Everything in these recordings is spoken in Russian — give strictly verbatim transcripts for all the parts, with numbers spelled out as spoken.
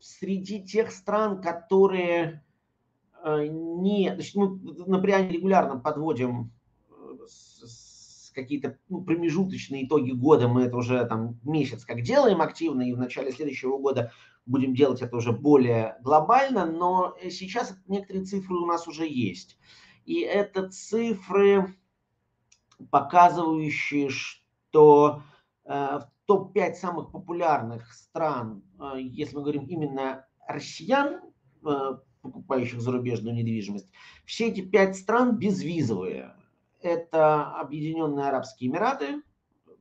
среди тех стран, которые не... Значит, мы на Приане регулярно подводим какие-то ну, промежуточные итоги года. Мы это уже там месяц как делаем активно, и в начале следующего года будем делать это уже более глобально. Но сейчас некоторые цифры у нас уже есть. И это цифры, показывающие, что в топ пять самых популярных стран, если мы говорим именно россиян, покупающих зарубежную недвижимость, все эти пять стран безвизовые. Это Объединенные Арабские Эмираты,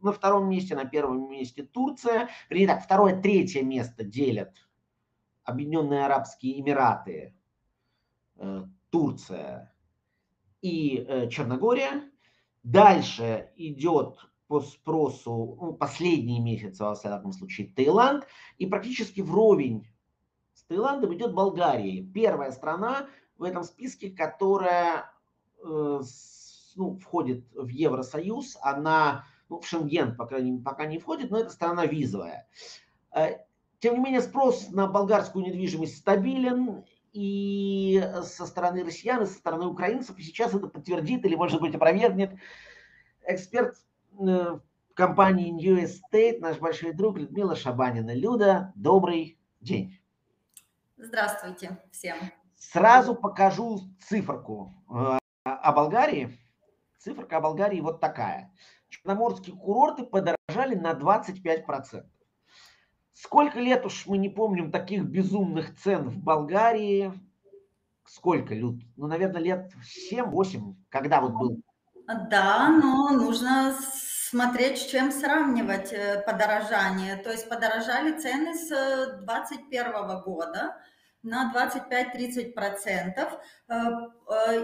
на втором месте, на первом месте Турция. Вернее так, второе, третье место делят Объединенные Арабские Эмираты, Турция и Черногория. Дальше идет по спросу, ну, последние месяцы, во всяком случае, Таиланд. И практически вровень с Таиландом идет Болгария. Первая страна в этом списке, которая... Ну, входит в Евросоюз, она, ну, в Шенген, по крайней мере, пока не входит, но это страна визовая. Тем не менее, спрос на болгарскую недвижимость стабилен и со стороны россиян, и со стороны украинцев. И сейчас это подтвердит или, может быть, опровергнет эксперт компании New Estate, наш большой друг Людмила Шабанина. Люда, добрый день. Здравствуйте всем. Сразу покажу циферку о Болгарии. Циферка о Болгарии вот такая. Черноморские курорты подорожали на двадцать пять процентов. Сколько лет уж мы не помним таких безумных цен в Болгарии. Сколько, Люд? Ну, наверное, лет семь-восемь, когда вот был. Да, но нужно смотреть, с чем сравнивать подорожание. То есть подорожали цены с две тысячи двадцать первого года. На двадцать пять-тридцать процентов,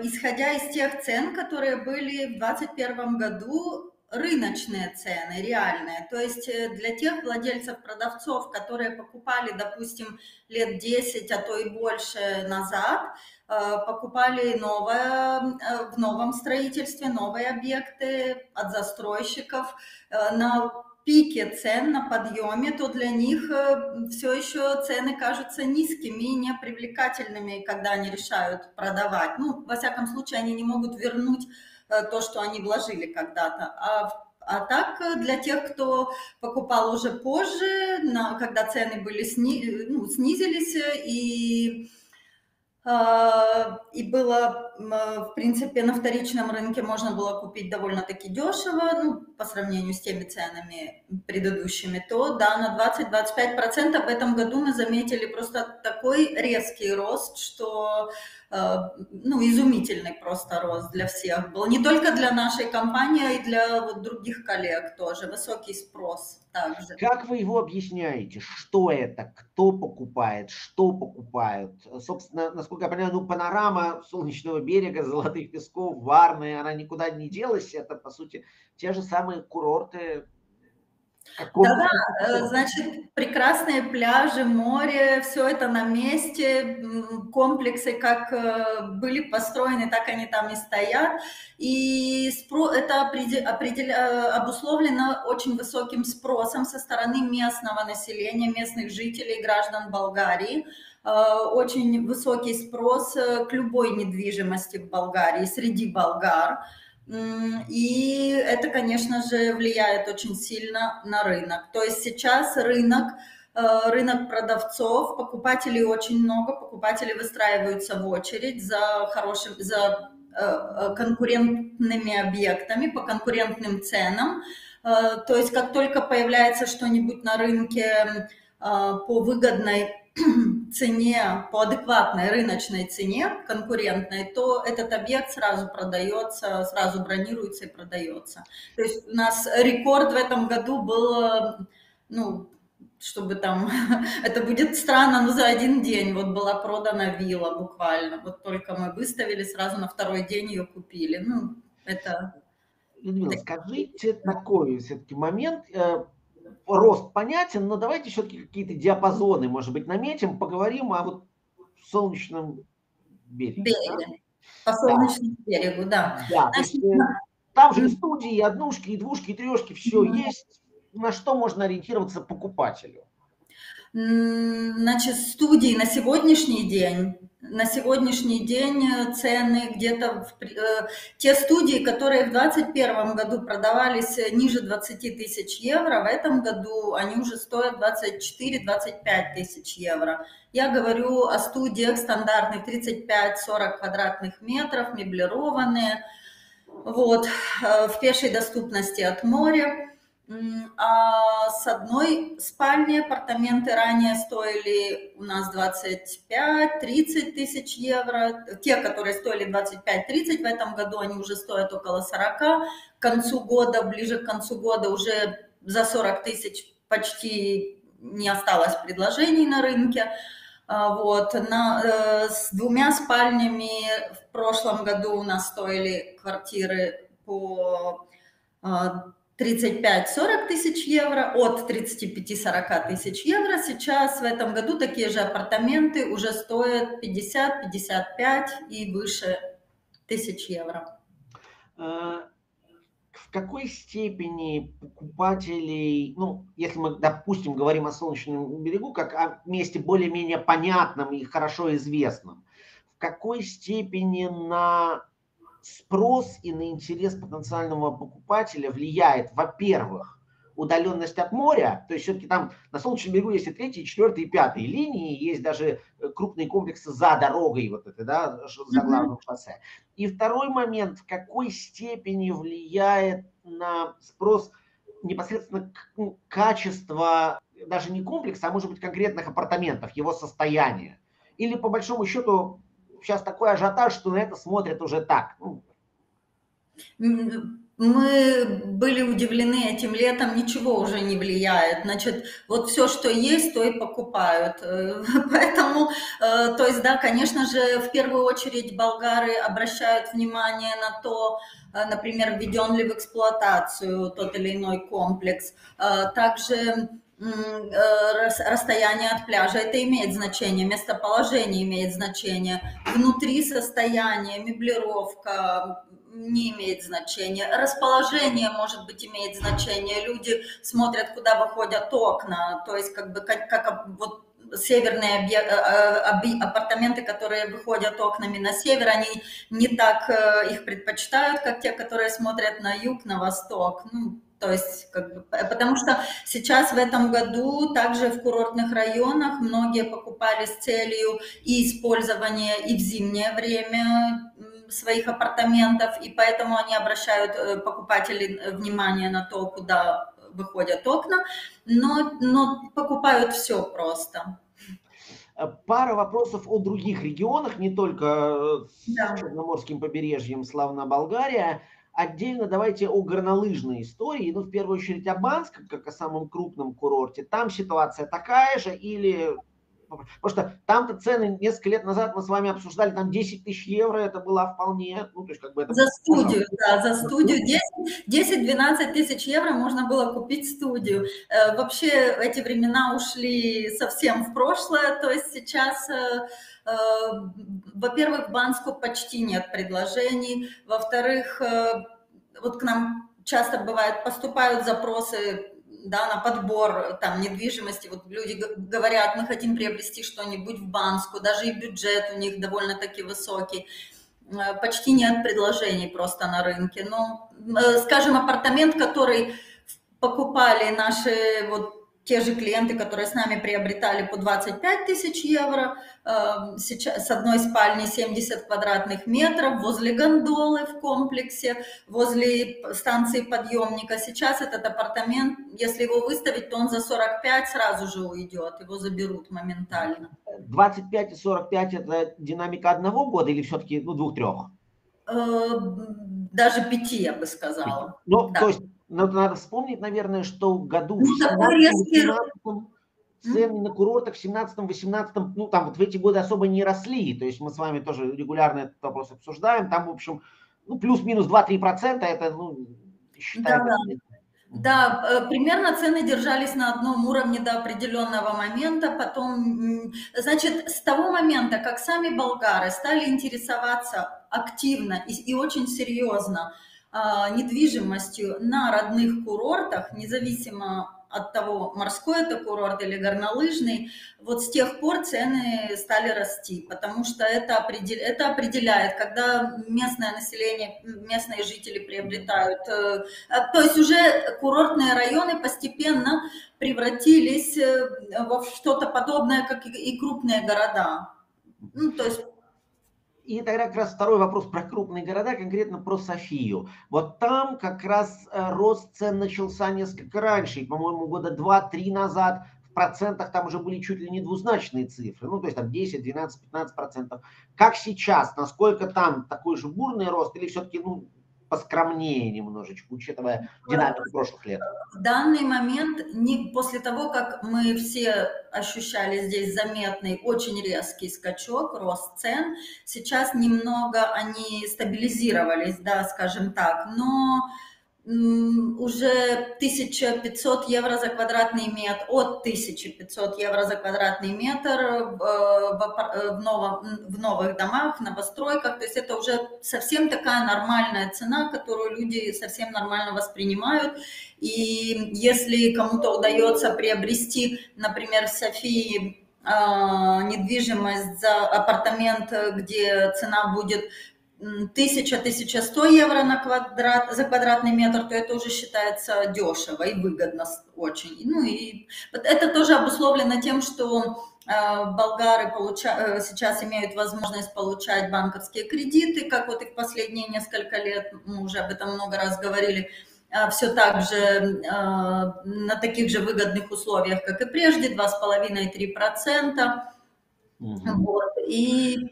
исходя из тех цен, которые были в две тысячи двадцать первом году, рыночные цены, реальные. То есть для тех владельцев, продавцов, которые покупали, допустим, лет десять, а то и больше назад, покупали новое, в новом строительстве, новые объекты от застройщиков на пике цен, на подъеме, то для них все еще цены кажутся низкими и непривлекательными, когда они решают продавать. Ну, во всяком случае, они не могут вернуть то, что они вложили когда-то. А, а так, для тех, кто покупал уже позже, на, когда цены были сни, ну, снизились и... И было, в принципе, на вторичном рынке можно было купить довольно-таки дешево, ну, по сравнению с теми ценами предыдущими, то да, на двадцать-двадцать пять процентов в этом году мы заметили просто такой резкий рост, что, ну, изумительный просто рост для всех был. Не только для нашей компании, а и для вот других коллег тоже. Высокий спрос также. Как вы его объясняете? Что это? Кто покупает? Что покупают? Собственно, насколько я понимаю, ну, панорама Солнечного берега, Золотых песков, Варны, она никуда не делась. Это, по сути, те же самые курорты. Да-да, значит, прекрасные пляжи, море, все это на месте, комплексы как были построены, так они там и стоят, и это обусловлено очень высоким спросом со стороны местного населения, местных жителей, граждан Болгарии. Очень высокий спрос к любой недвижимости в Болгарии, среди болгар. И это, конечно же, влияет очень сильно на рынок. То есть сейчас рынок, рынок продавцов, покупателей очень много, покупатели выстраиваются в очередь за хорошим, за конкурентными объектами по конкурентным ценам. То есть как только появляется что-нибудь на рынке по выгодной цене, по адекватной рыночной цене, конкурентной, то этот объект сразу продается, сразу бронируется и продается. То есть у нас рекорд в этом году был, ну, чтобы там, это будет странно, но за один день вот была продана вилла буквально. Вот только мы выставили, сразу на второй день ее купили. Ну, это... Людмила, скажите такой все-таки момент... Рост понятен, но давайте все-таки какие-то диапазоны, может быть, наметим, поговорим о вот солнечном береге. береге. Да? По солнечному да. берегу, да. да. Значит, там же и студии, и однушки, и двушки, и трешки, все да. есть. На что можно ориентироваться покупателю? Значит, студии на сегодняшний день, на сегодняшний день цены где-то, э, те студии, которые в двадцать первом году продавались ниже двадцати тысяч евро, в этом году они уже стоят двадцать четыре — двадцать пять тысяч евро. Я говорю о студиях стандартных тридцать пять — сорок квадратных метров, меблированные, вот, э, в пешей доступности от моря. А с одной спальни апартаменты ранее стоили у нас двадцать пять — тридцать тысяч евро. Те, которые стоили двадцать пять — тридцать, в этом году они уже стоят около сорока. К концу года, ближе к концу года уже за сорок тысяч почти не осталось предложений на рынке. Вот. На, с двумя спальнями в прошлом году у нас стоили квартиры по... тридцать пять — сорок тысяч евро, от тридцати пяти — сорока тысяч евро. Сейчас в этом году такие же апартаменты уже стоят пятьдесят — пятьдесят пять и выше тысяч евро. В какой степени покупателей, ну, если мы, допустим, говорим о Солнечном берегу, как о месте более-менее понятном и хорошо известном, в какой степени на... спрос и на интерес потенциального покупателя влияет, во-первых, удаленность от моря, то есть все-таки там на Солнечном берегу есть и третья, и четвертая, и пятая линии, есть даже крупные комплексы за дорогой, вот это, да, за главным шоссе. И второй момент, в какой степени влияет на спрос непосредственно качество, даже не комплекса, а может быть конкретных апартаментов, его состояние. Или по большому счету... Сейчас такой ажиотаж, что на это смотрят уже так. Мы были удивлены этим летом, ничего уже не влияет. Значит, вот все, что есть, то и покупают. Поэтому, то есть, да, конечно же, в первую очередь болгары обращают внимание на то, например, введен ли в эксплуатацию тот или иной комплекс. Также... расстояние от пляжа, это имеет значение, местоположение имеет значение, внутри состояние, меблировка не имеет значения, расположение, может быть, имеет значение, люди смотрят, куда выходят окна, то есть как бы как, как вот северные объект, апартаменты, которые выходят окнами на север, они не так их предпочитают, как те, которые смотрят на юг, на восток, ну, то есть, как бы, потому что сейчас в этом году также в курортных районах многие покупали с целью и использования и в зимнее время своих апартаментов, и поэтому они обращают покупатели внимание на то, куда выходят окна, но, но покупают все просто. Пара вопросов о других регионах, не только да. с Черноморским побережьем, славна Болгария. Отдельно давайте о горнолыжной истории, ну, в первую очередь о Банском, как о самом крупном курорте. Там ситуация такая же или... Потому что там-то цены несколько лет назад мы с вами обсуждали, там десять тысяч евро, это было вполне... Ну, то есть, как бы это... За студию, да, за студию. десять — двенадцать тысяч евро можно было купить студию. Вообще эти времена ушли совсем в прошлое, то есть сейчас... Во-первых, в Банску почти нет предложений. Во-вторых, вот к нам часто бывает, поступают запросы, да, на подбор там недвижимости. Вот люди говорят, мы хотим приобрести что-нибудь в Банску, даже и бюджет у них довольно-таки высокий. Почти нет предложений просто на рынке. Но, скажем, апартамент, который покупали наши вот те же клиенты, которые с нами приобретали по двадцать пять тысяч евро, сейчас с одной спальни семьдесят квадратных метров, возле гондолы в комплексе, возле станции подъемника. Сейчас этот апартамент, если его выставить, то он за сорок пять сразу же уйдет, его заберут моментально. двадцать пять и сорок пять – это динамика одного года или все-таки ну, двух-трех? Даже пяти, я бы сказала. Ну, да. То есть... Но надо вспомнить, наверное, что году ну, в семнадцатом, восемнадцатом цены на курортах в семнадцатом, восемнадцатом, ну там вот в эти годы особо не росли. То есть мы с вами тоже регулярно этот вопрос обсуждаем. Там, в общем, ну плюс-минус два-три процента это, ну, считается. Да, да. да, примерно цены держались на одном уровне до определенного момента. Потом, значит, с того момента, как сами болгары стали интересоваться активно и, и очень серьезно недвижимостью на родных курортах, независимо от того, морской это курорт или горнолыжный, вот с тех пор цены стали расти, потому что это определяет, это определяет когда местное население, местные жители приобретают, то есть уже курортные районы постепенно превратились во что-то подобное, как и крупные города. Ну, то есть... И тогда как раз второй вопрос про крупные города, конкретно про Софию. Вот там как раз рост цен начался несколько раньше, по-моему, года два-три назад. В процентах там уже были чуть ли не двузначные цифры, ну то есть там десять, двенадцать, пятнадцать процентов. Как сейчас, насколько там такой же бурный рост или все-таки, ну, поскромнее немножечко, учитывая динамику прошлых лет? В данный момент, не, после того, как мы все ощущали здесь заметный, очень резкий скачок, рост цен, сейчас немного они стабилизировались, да, скажем так, но м, уже тысяча пятьсот евро за квадратный метр, от тысячи пятисот евро за квадратный метр э, в, в, новом, в новых домах, в новостройках, то есть это уже совсем такая нормальная цена, которую люди совсем нормально воспринимают. И если кому-то удается приобрести, например, в Софии э, недвижимость за апартамент, где цена будет тысяча — тысяча сто евро на квадрат, за квадратный метр, то это уже считается дешево и выгодно очень. Ну и это тоже обусловлено тем, что э, болгары получа, э, сейчас имеют возможность получать банковские кредиты, как вот и в последние несколько лет, мы уже об этом много раз говорили, э, все так же э, на таких же выгодных условиях, как и прежде, два с половиной — три процента. Угу. Вот, и...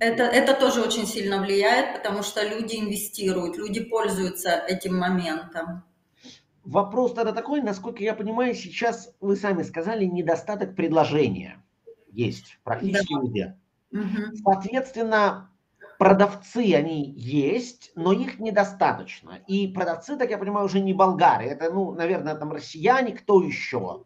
Это, это тоже очень сильно влияет, потому что люди инвестируют, люди пользуются этим моментом. Вопрос тогда такой, насколько я понимаю, сейчас, вы сами сказали, недостаток предложения есть практически везде. Да. Угу. Соответственно, продавцы, они есть, но их недостаточно. И продавцы, так я понимаю, уже не болгары, это, ну, наверное, там россияне, кто еще?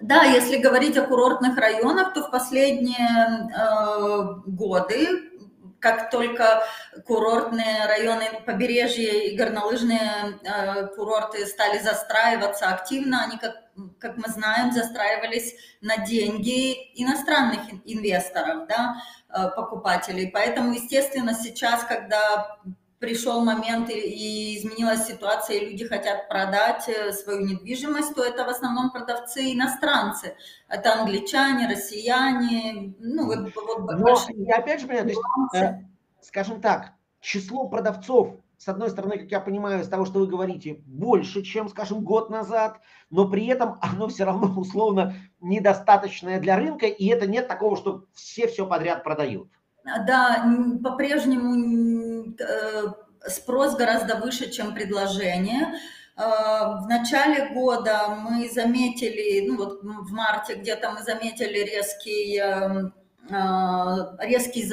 Да, если говорить о курортных районах, то в последние э, годы, как только курортные районы побережья и горнолыжные э, курорты стали застраиваться активно, они, как, как мы знаем, застраивались на деньги иностранных инвесторов, да, э, покупателей. Поэтому, естественно, сейчас, когда... пришел момент и изменилась ситуация, и люди хотят продать свою недвижимость, то это в основном продавцы-иностранцы. Это англичане, россияне. Ну, вот, вот, Но, больше... и опять же, то есть, э, скажем так, число продавцов, с одной стороны, как я понимаю, из того, что вы говорите, больше, чем, скажем, год назад, но при этом оно все равно условно недостаточное для рынка, и это нет такого, что все все подряд продают. Да, по-прежнему спрос гораздо выше, чем предложение. В начале года мы заметили, ну вот в марте где-то мы заметили резкий, резкий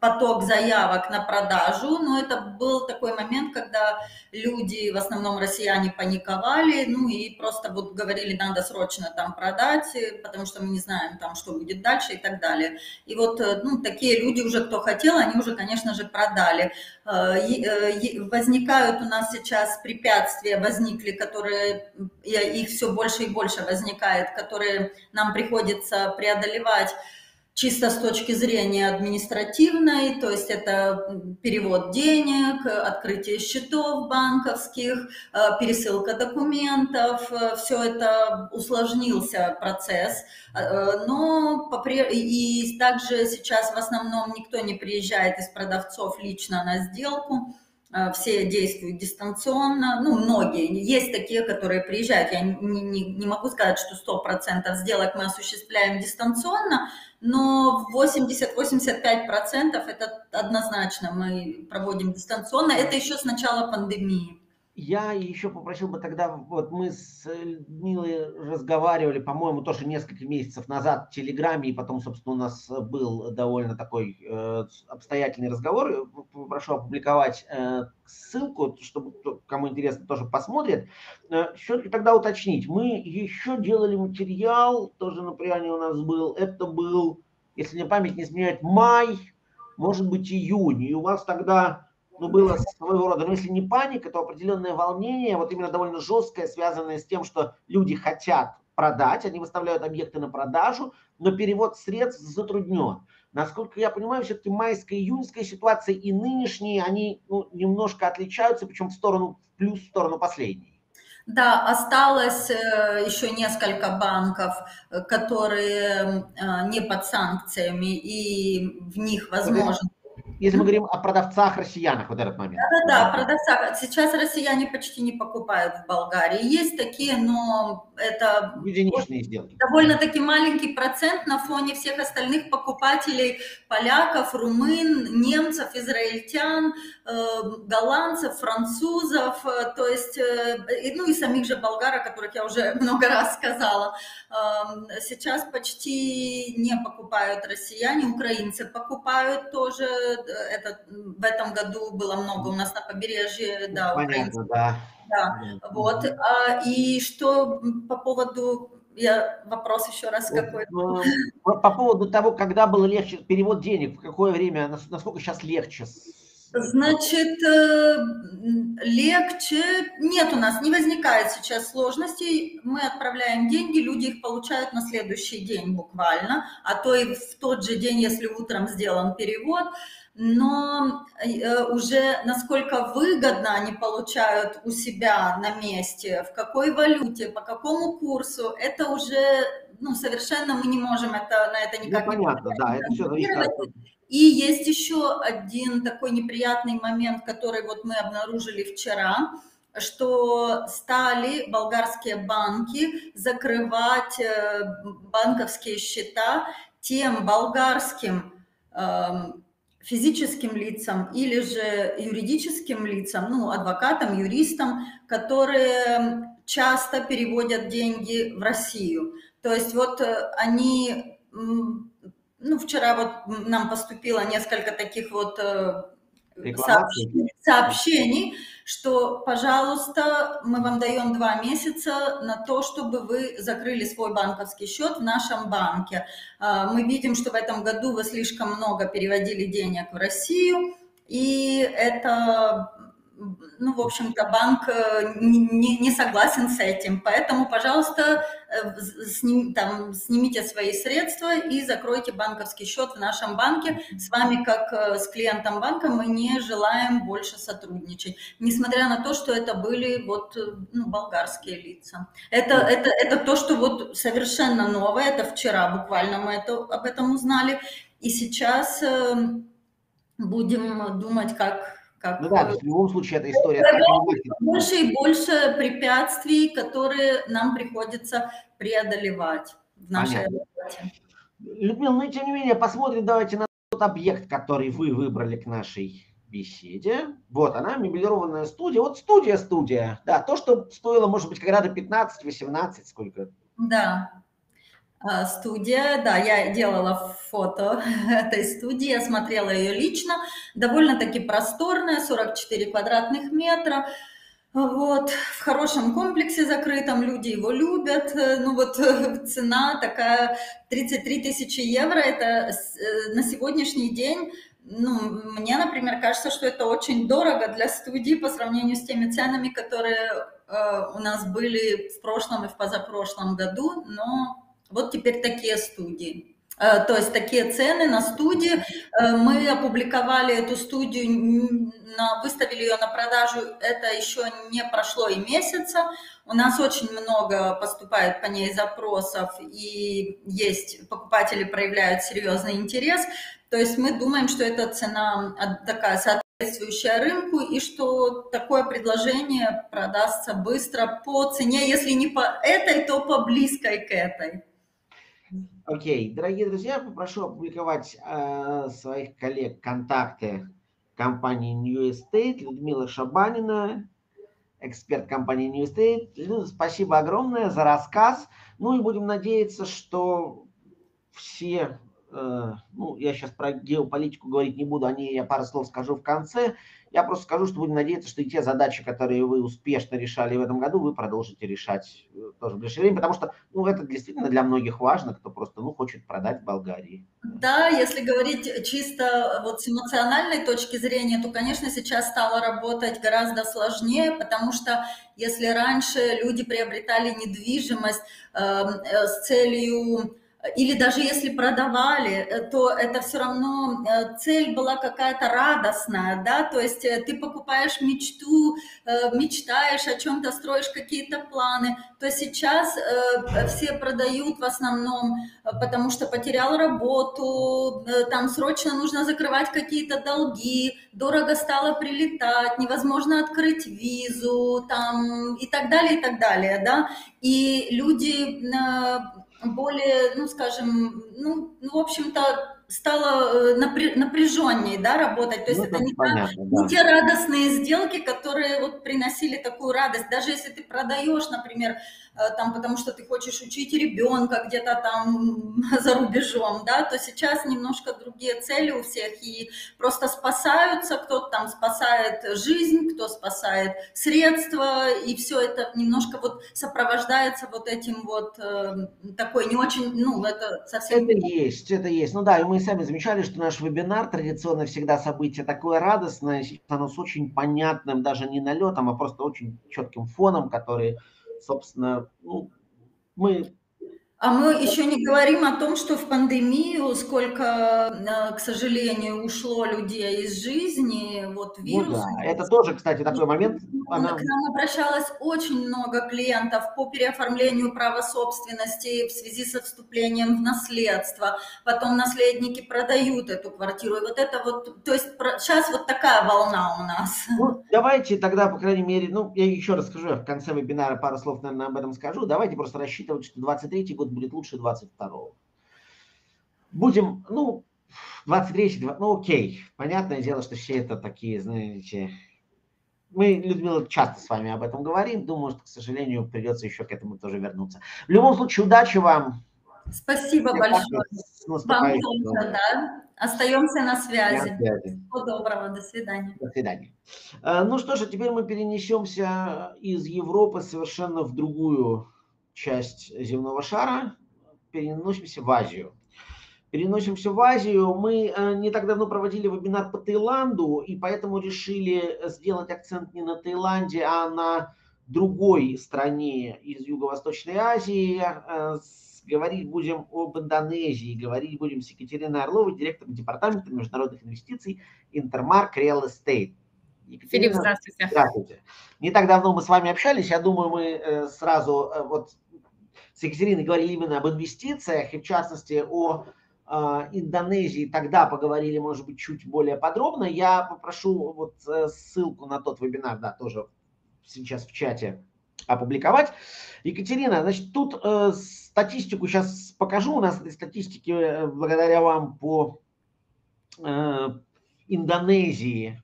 поток заявок на продажу, но это был такой момент, когда люди, в основном россияне, паниковали, ну и просто вот говорили, надо срочно там продать, потому что мы не знаем там, что будет дальше и так далее. И вот, ну, такие люди уже, кто хотел, они уже, конечно же, продали. Возникают у нас сейчас препятствия, возникли, которые, их все больше и больше возникает, которые нам приходится преодолевать, чисто с точки зрения административной, то есть это перевод денег, открытие счетов банковских, пересылка документов, все это усложнился процесс. Но и также сейчас в основном никто не приезжает из продавцов лично на сделку. Все действуют дистанционно, ну, многие, есть такие, которые приезжают, я не, не, не могу сказать, что сто процентов сделок мы осуществляем дистанционно, но восемьдесят — восемьдесят пять процентов это однозначно мы проводим дистанционно, это еще с начала пандемии. Я еще попросил бы тогда, вот мы с Людмилой разговаривали, по-моему, тоже несколько месяцев назад в Телеграме, и потом, собственно, у нас был довольно такой э, обстоятельный разговор. Прошу опубликовать э, ссылку, чтобы кому интересно, тоже посмотрит. Э, все-таки тогда уточнить. Мы еще делали материал, тоже на Приане у нас был. Это был, если мне память не изменяет, май, может быть, июнь. И у вас тогда... ну, было своего рода, ну, если не паника, то определенное волнение, вот именно довольно жесткое, связанное с тем, что люди хотят продать, они выставляют объекты на продажу, но перевод средств затруднен. Насколько я понимаю, все-таки майская, июньская ситуация и нынешние, они ну, немножко отличаются, причем в сторону плюс, в сторону последней. Да, осталось еще несколько банков, которые не под санкциями, и в них возможно... Если мы говорим о продавцах-россиянах в вот этот момент. Да-да-да, продавцах. Сейчас россияне почти не покупают в Болгарии. Есть такие, но это единичные сделки. Довольно-таки маленький процент на фоне всех остальных покупателей: поляков, румын, немцев, израильтян, голландцев, французов, то есть, ну и самих же болгар, о которых я уже много раз сказала. Сейчас почти не покупают россияне, украинцы покупают тоже. Это, в этом году было много у нас на побережье, да, понятно, да. Да, вот. И что по поводу, я вопрос еще раз какой? По поводу того, когда было легче перевод денег, в какое время, насколько сейчас легче? Значит, легче нет у нас, не возникает сейчас сложностей. Мы отправляем деньги, люди их получают на следующий день буквально, а то и в тот же день, если утром сделан перевод. Но уже насколько выгодно они получают у себя на месте, в какой валюте, по какому курсу, это уже ну, совершенно мы не можем это, на это никак не влиять. И есть еще один такой неприятный момент, который вот мы обнаружили вчера, что стали болгарские банки закрывать банковские счета тем болгарским физическим лицам или же юридическим лицам, ну, адвокатам, юристам, которые часто переводят деньги в Россию. То есть вот они... Ну, вчера вот нам поступило несколько таких вот сообщений, сообщений, что, пожалуйста, мы вам даем два месяца на то, чтобы вы закрыли свой банковский счет в нашем банке. Мы видим, что в этом году вы слишком много переводили денег в Россию, и это... Ну, в общем-то, банк не, не согласен с этим, поэтому, пожалуйста, сним, там, снимите свои средства и закройте банковский счет в нашем банке. С вами, как с клиентом банка, мы не желаем больше сотрудничать, несмотря на то, что это были вот, ну, болгарские лица. Это, это, это то, что вот совершенно новое, это вчера буквально мы это, об этом узнали, и сейчас будем думать, как... Как... Ну да, в любом случае эта история... Больше и больше препятствий, которые нам приходится преодолевать в нашей работе. Людмила, ну и тем не менее, посмотрим давайте на тот объект, который вы выбрали к нашей беседе. Вот она, меблированная студия. Вот студия-студия. Да, то, что стоило, может быть, когда-то пятнадцать-восемнадцать, сколько? Да. Студия, да, я делала фото этой студии, я смотрела ее лично, довольно-таки просторная, сорок четыре квадратных метра, вот, в хорошем комплексе закрытом, люди его любят, ну вот цена такая тридцать три тысячи евро, это на сегодняшний день, ну, мне, например, кажется, что это очень дорого для студии по сравнению с теми ценами, которые э, у нас были в прошлом и в позапрошлом году, но... Вот теперь такие студии, то есть такие цены на студии. Мы опубликовали эту студию, выставили ее на продажу, это еще не прошло и месяца. У нас очень много поступает по ней запросов, и есть покупатели проявляют серьезный интерес. То есть мы думаем, что эта цена такая соответствующая рынку, и что такое предложение продастся быстро по цене, если не по этой, то по близкой к этой. Окей, okay. Дорогие друзья, попрошу опубликовать э, своих коллег контакты компании New Estate, Людмила Шабанина, эксперт компании New Estate. Людмила, спасибо огромное за рассказ. Ну и будем надеяться, что все ну, я сейчас про геополитику говорить не буду, о ней я пару слов скажу в конце. Я просто скажу, что будем надеяться, что и те задачи, которые вы успешно решали в этом году, вы продолжите решать тоже в ближайшее время, потому что, ну, это действительно для многих важно, кто просто, ну, хочет продать в Болгарии. Да, если говорить чисто вот с эмоциональной точки зрения, то, конечно, сейчас стало работать гораздо сложнее, потому что если раньше люди приобретали недвижимость э, э, с целью... Или даже если продавали, то это все равно цель была какая-то радостная, да, то есть ты покупаешь мечту, мечтаешь о чем-то, строишь какие-то планы, то сейчас все продают в основном, потому что потерял работу, там срочно нужно закрывать какие-то долги, дорого стало прилетать, невозможно открыть визу, там и так далее, и так далее, да, и люди... более, ну, скажем, ну, ну в общем-то, стало напряженнее, да, работать. То есть ну, это не, понятно, та, да. не те радостные сделки, которые вот приносили такую радость. Даже если ты продаешь, например, там, потому что ты хочешь учить ребенка где-то там за рубежом, да, то сейчас немножко другие цели у всех. И просто спасаются, кто-то там спасает жизнь, кто спасает средства. И все это немножко вот сопровождается вот этим вот такой не очень, ну, это совсем... Это есть, это есть. Ну да, и мы Мы сами замечали, что наш вебинар традиционно всегда событие такое радостное, оно с очень понятным даже не налетом, а просто очень четким фоном, который, собственно, ну, мы... А мы еще не говорим о том, что в пандемию сколько, к сожалению, ушло людей из жизни, вот вирус. Ну да, это тоже, кстати, такой момент. Она... К нам обращалось очень много клиентов по переоформлению права собственности в связи со вступлением в наследство. Потом наследники продают эту квартиру. И вот это вот, то есть сейчас вот такая волна у нас. Ну, давайте тогда, по крайней мере, ну, я еще раз скажу, я в конце вебинара пару слов, наверное, об этом скажу. Давайте просто рассчитывать, что двадцать третий год будет лучше двадцать второго. Будем, ну, двадцать третий, ну, окей. Понятное дело, что все это такие, знаете, мы, Людмила, часто с вами об этом говорим. Думаю, что, к сожалению, придется еще к этому тоже вернуться. В любом случае, удачи вам. Спасибо Всем большое. Вам тоже, да. Остаемся на связи. На связи. Всего доброго, до свидания. До свидания. Ну что же, теперь мы перенесемся из Европы совершенно в другую часть земного шара, переносимся в Азию. Переносимся в Азию. Мы не так давно проводили вебинар по Таиланду, и поэтому решили сделать акцент не на Таиланде, а на другой стране из Юго-Восточной Азии. Говорить будем об Индонезии, говорить будем с Екатериной Орловой, директором департамента международных инвестиций Intermark Real Estate. Екатерина, Филипп, здравствуйте. Здравствуйте. Не так давно мы с вами общались, я думаю, мы сразу вот с Екатериной говорили именно об инвестициях и в частности о Индонезии. Тогда поговорили, может быть, чуть более подробно. Я попрошу вот ссылку на тот вебинар, да, тоже сейчас в чате опубликовать. Екатерина, значит, тут статистику сейчас покажу. У нас этой статистики благодаря вам по Индонезии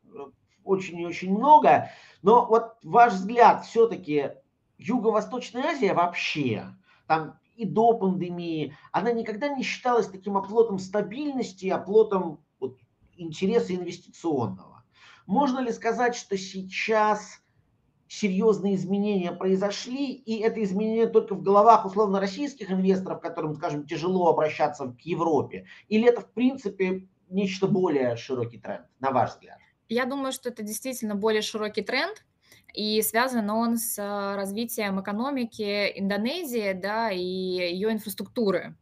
очень и очень много, но вот ваш взгляд, все-таки Юго-Восточная Азия вообще, там и до пандемии, она никогда не считалась таким оплотом стабильности, оплотом вот, интереса инвестиционного. Можно ли сказать, что сейчас серьезные изменения произошли, и это изменение только в головах условно-российских инвесторов, которым, скажем, тяжело обращаться к Европе, или это, в принципе, нечто более широкий тренд, на ваш взгляд? Я думаю, что это действительно более широкий тренд, и связан он с развитием экономики Индонезии, да, и ее инфраструктуры,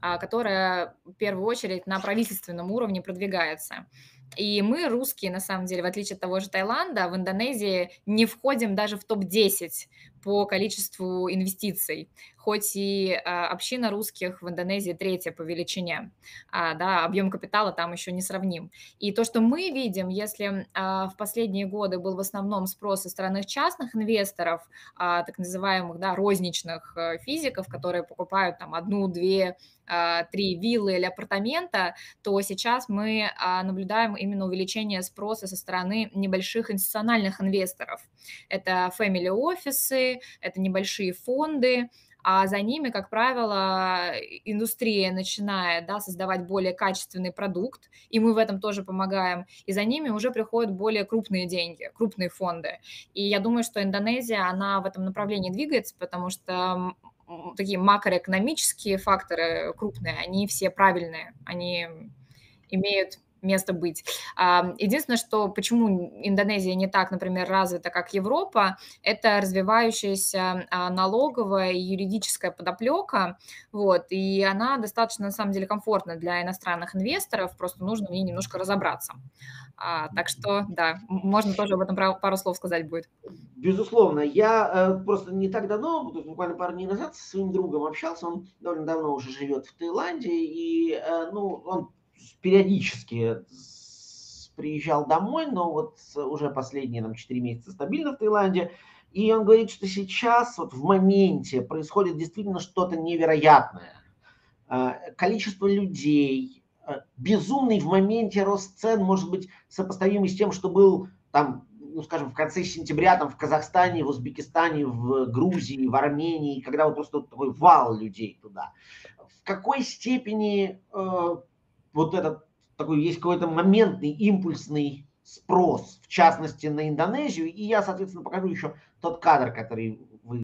которая в первую очередь на правительственном уровне продвигается. И мы, русские, на самом деле, в отличие от того же Таиланда, в Индонезии не входим даже в топ десять по количеству инвестиций, хоть и община русских в Индонезии третья по величине, а, да, объем капитала там еще не сравним. И то, что мы видим, если а, в последние годы был в основном спрос со стороны частных инвесторов, а, так называемых, да, розничных физиков, которые покупают там одну, две, а, три виллы или апартамента, то сейчас мы а, наблюдаем именно увеличение спроса со стороны небольших институциональных инвесторов. Это фэмили-офисы, это небольшие фонды, а за ними, как правило, индустрия начинает, да, создавать более качественный продукт, и мы в этом тоже помогаем, и за ними уже приходят более крупные деньги, крупные фонды. И я думаю, что Индонезия, она в этом направлении двигается, потому что такие макроэкономические факторы крупные, они все правильные, они имеют место быть. Единственное, что почему Индонезия не так, например, развита, как Европа, это развивающаяся налоговая и юридическая подоплека, вот, и она достаточно, на самом деле, комфортна для иностранных инвесторов, просто нужно в ней немножко разобраться. Так что, да, можно тоже об этом пару слов сказать будет. Безусловно. Я просто не так давно, буквально пару дней назад, со своим другом общался, он довольно давно уже живет в Таиланде, и, ну, он периодически приезжал домой, но вот уже последние нам четыре месяца стабильно в Таиланде. И он говорит, что сейчас вот в моменте происходит действительно что-то невероятное. Количество людей, безумный в моменте рост цен, может быть, сопоставимый с тем, что был там, ну, скажем, в конце сентября там в Казахстане, в Узбекистане, в Грузии, в Армении, когда вот просто такой вал людей туда. В какой степени... Вот этот такой есть какой-то моментный, импульсный спрос, в частности, на Индонезию. И я, соответственно, покажу еще тот кадр, который вы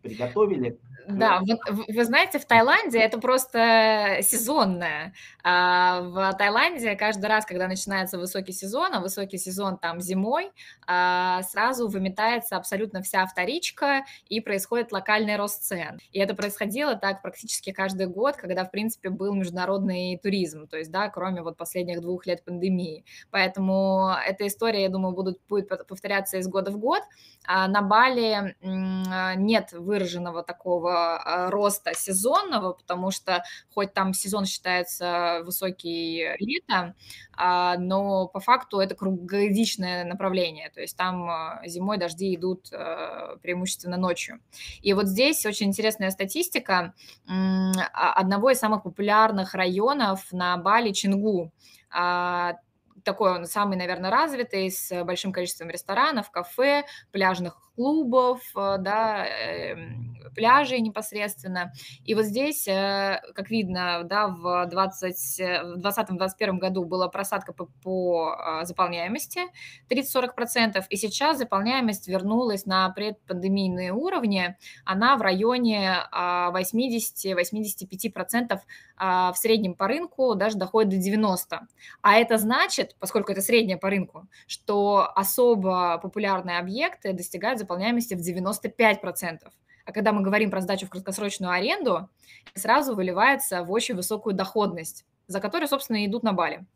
приготовили. Да, вы, вы знаете, в Таиланде это просто сезонное. В Таиланде каждый раз, когда начинается высокий сезон, а высокий сезон там зимой, сразу выметается абсолютно вся вторичка и происходит локальный рост цен. И это происходило так практически каждый год, когда, в принципе, был международный туризм, то есть, да, кроме вот последних двух лет пандемии. Поэтому эта история, я думаю, будет, будет повторяться из года в год. На Бали нет выраженного такого роста сезонного, потому что хоть там сезон считается высокий лето, но по факту это круглогодичное направление, то есть там зимой дожди идут преимущественно ночью. И вот здесь очень интересная статистика одного из самых популярных районов на Бали, Ченгу. Такой он самый, наверное, развитый, с большим количеством ресторанов, кафе, пляжных клубов, да, пляжей непосредственно. И вот здесь, как видно, да, в двадцатом — двадцать первом году была просадка по, по заполняемости тридцать — сорок процентов, и сейчас заполняемость вернулась на предпандемийные уровни, она в районе восьмидесяти — восьмидесяти пяти процентов в среднем по рынку, даже доходит до девяноста процентов. А это значит, поскольку это среднее по рынку, что особо популярные объекты достигают заполняемости в девяноста пяти процентах. А когда мы говорим про сдачу в краткосрочную аренду, сразу выливается в очень высокую доходность, за которую, собственно, идут на Бали.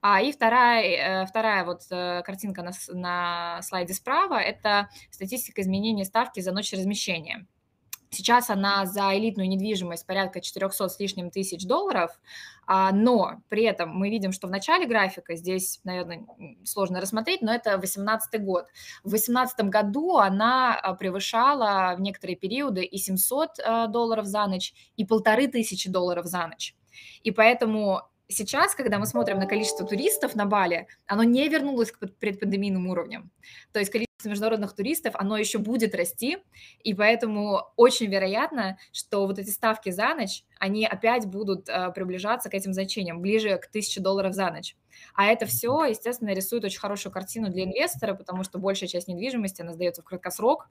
А и вторая, вторая вот картинка на, на слайде справа – это статистика изменения ставки за ночь размещения. Сейчас она за элитную недвижимость порядка четырёхсот с лишним тысяч долларов, но при этом мы видим, что в начале графика, здесь, наверное, сложно рассмотреть, но это две тысячи восемнадцатый год. В две тысячи восемнадцатом году она превышала в некоторые периоды и семьсот долларов за ночь, и полторы тысячи долларов за ночь. И поэтому сейчас, когда мы смотрим на количество туристов на Бали, оно не вернулось к предпандемийным уровням. То есть количество международных туристов, оно еще будет расти, и поэтому очень вероятно, что вот эти ставки за ночь, они опять будут приближаться к этим значениям, ближе к тысяче долларов за ночь. А это все, естественно, рисует очень хорошую картину для инвестора, потому что большая часть недвижимости, она сдается в краткосрок,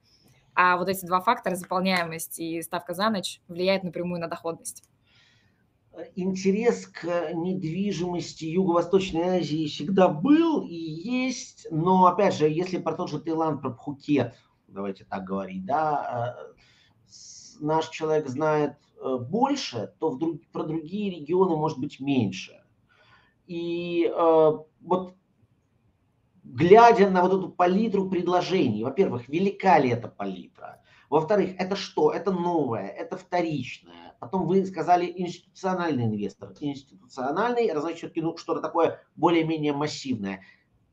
а вот эти два фактора, заполняемость и ставка за ночь, влияют напрямую на доходность. Интерес к недвижимости Юго-Восточной Азии всегда был и есть, но, опять же, если про тот же Таиланд, про Пхукет, давайте так говорить, да, наш человек знает больше, то в друг, про другие регионы может быть меньше. И вот глядя на вот эту палитру предложений, во-первых, велика ли эта палитра? Во-вторых, это что? Это новое, это вторичное. Потом вы сказали институциональный инвестор. Институциональный, это значит, ну, что-то такое более-менее массивное.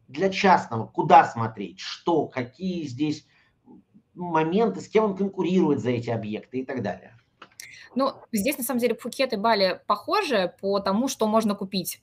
Для частного куда смотреть? Что? Какие здесь моменты? С кем он конкурирует за эти объекты и так далее? Ну, здесь, на самом деле, Пхукет и Бали похожи по тому, что можно купить.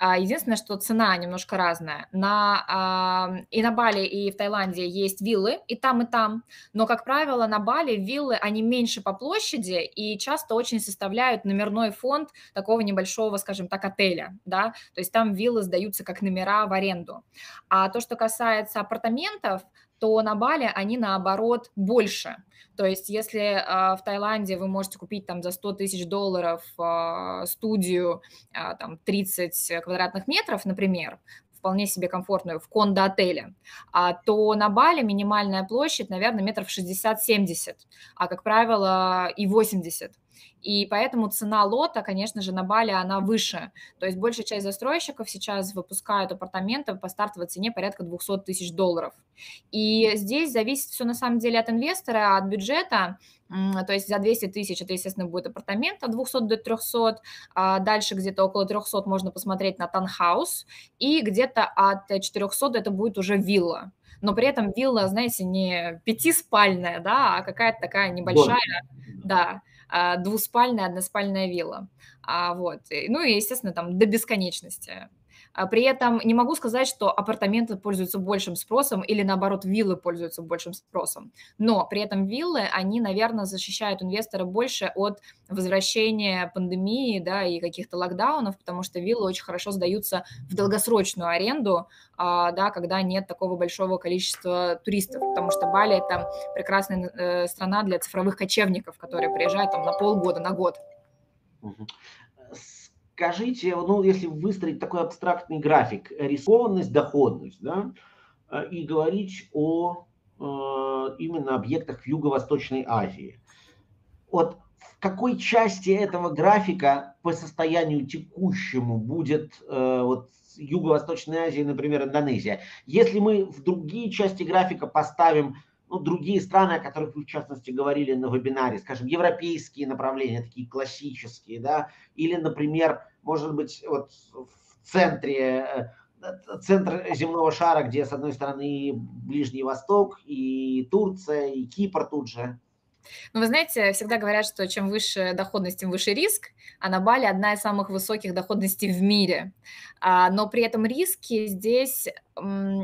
Единственное, что цена немножко разная. На, и на Бали, и в Таиланде есть виллы, и там, и там. Но, как правило, на Бали виллы, они меньше по площади и часто очень составляют номерной фонд такого небольшого, скажем так, отеля. Да? То есть там виллы сдаются как номера в аренду. А то, что касается апартаментов, то на Бали они, наоборот, больше. То есть если э, в Таиланде вы можете купить там за сто тысяч долларов э, студию э, там, тридцать квадратных метров, например, вполне себе комфортную, в кондо-отеле, а, то на Бали минимальная площадь, наверное, метров шестьдесят-семьдесят, а, как правило, и восемьдесят. И поэтому цена лота, конечно же, на Бали, она выше. То есть большая часть застройщиков сейчас выпускают апартаменты по стартовой цене порядка двести тысяч долларов. И здесь зависит все на самом деле от инвестора, от бюджета. То есть за двести тысяч это, естественно, будет апартамент от двухсот до трехсот. Дальше где-то около трехсот можно посмотреть на таунхаус. И где-то от четырехсот это будет уже вилла. Но при этом вилла, знаете, не пятиспальная, да, а какая-то такая небольшая, вот. Да, двуспальная, односпальная вилла. А, вот. Ну и, естественно, там до бесконечности. А при этом не могу сказать, что апартаменты пользуются большим спросом или, наоборот, виллы пользуются большим спросом. Но при этом виллы, они, наверное, защищают инвестора больше от возвращения пандемии, да, и каких-то локдаунов, потому что виллы очень хорошо сдаются в долгосрочную аренду, а, да, когда нет такого большого количества туристов, потому что Бали – это прекрасная э, страна для цифровых кочевников, которые приезжают там на полгода, на год. Скажите, ну, если выстроить такой абстрактный график, рискованность, доходность, да, и говорить о э, именно объектах в Юго-Восточной Азии. Вот в какой части этого графика по состоянию текущему будет э, вот, Юго-Восточная Азия, например, Индонезия? Если мы в другие части графика поставим, ну, другие страны, о которых вы, в частности, говорили на вебинаре, скажем, европейские направления, такие классические, да, или, например, может быть, вот в центре, центр земного шара, где, с одной стороны, Ближний Восток, и Турция, и Кипр тут же. Ну, вы знаете, всегда говорят, что чем выше доходность, тем выше риск, а на Бали одна из самых высоких доходностей в мире. Но при этом риски здесь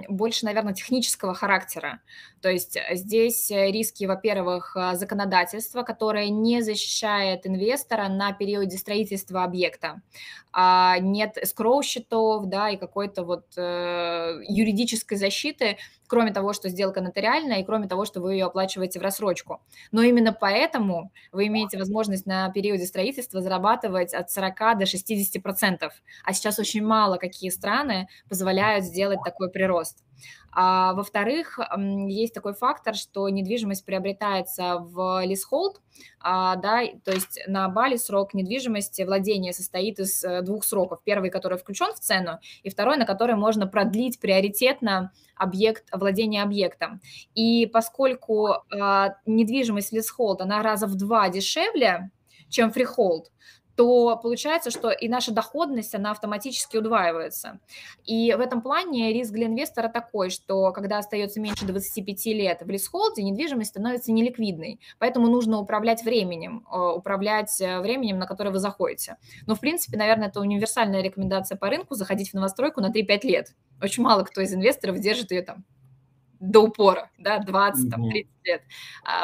больше, наверное, технического характера. То есть здесь риски, во-первых, законодательства, которое не защищает инвестора на периоде строительства объекта. Нет эскроу-счетов, да, и какой-то вот юридической защиты, кроме того, что сделка нотариальная, и кроме того, что вы ее оплачиваете в рассрочку. Но именно поэтому вы имеете возможность на периоде строительства зарабатывать от сорока до шестидесяти процентов. А сейчас очень мало какие страны позволяют сделать такой прирост. А, во-вторых, есть такой фактор, что недвижимость приобретается в лизхолд, а, да, то есть на Бали срок недвижимости владения состоит из двух сроков. Первый, который включен в цену, и второй, на который можно продлить приоритетно объект, владение объектом. И поскольку а, недвижимость в лизхолд, она раза в два дешевле, чем фрихолд, то получается, что и наша доходность, она автоматически удваивается. И в этом плане риск для инвестора такой, что когда остается меньше двадцати пяти лет в лизхолде, недвижимость становится неликвидной. Поэтому нужно управлять временем, управлять временем, на которое вы заходите. Но, в принципе, наверное, это универсальная рекомендация по рынку – заходить в новостройку на три-пять лет. Очень мало кто из инвесторов держит ее там до упора, да, двадцать-тридцать лет,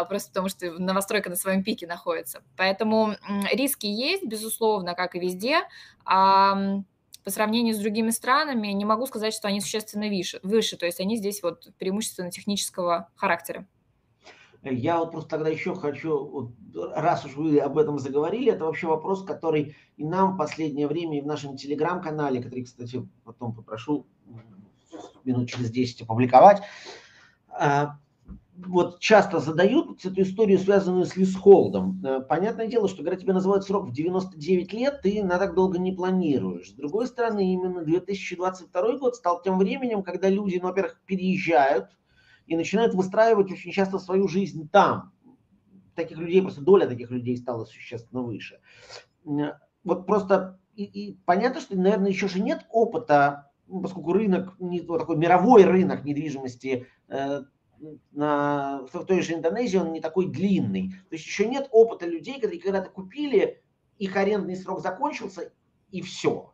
просто потому что новостройка на своем пике находится. Поэтому риски есть, безусловно, как и везде. По сравнению с другими странами не могу сказать, что они существенно выше, то есть они здесь вот преимущественно технического характера. Я вот просто тогда еще хочу, раз уж вы об этом заговорили, это вообще вопрос, который и нам в последнее время, и в нашем телеграм-канале, который, кстати, потом попрошу минут через десять опубликовать, вот часто задают эту историю, связанную с лизхолдом. Понятное дело, что когда тебе называют срок в девяносто девять лет, ты на так долго не планируешь. С другой стороны, именно две тысячи двадцать второй год стал тем временем, когда люди, ну, во-первых, переезжают и начинают выстраивать очень часто свою жизнь там. Таких людей, просто доля таких людей стала существенно выше. Вот просто и, и понятно, что, наверное, еще же нет опыта, поскольку рынок, такой мировой рынок недвижимости на, в той же Индонезии он не такой длинный. То есть еще нет опыта людей, которые когда-то купили, их арендный срок закончился, и все.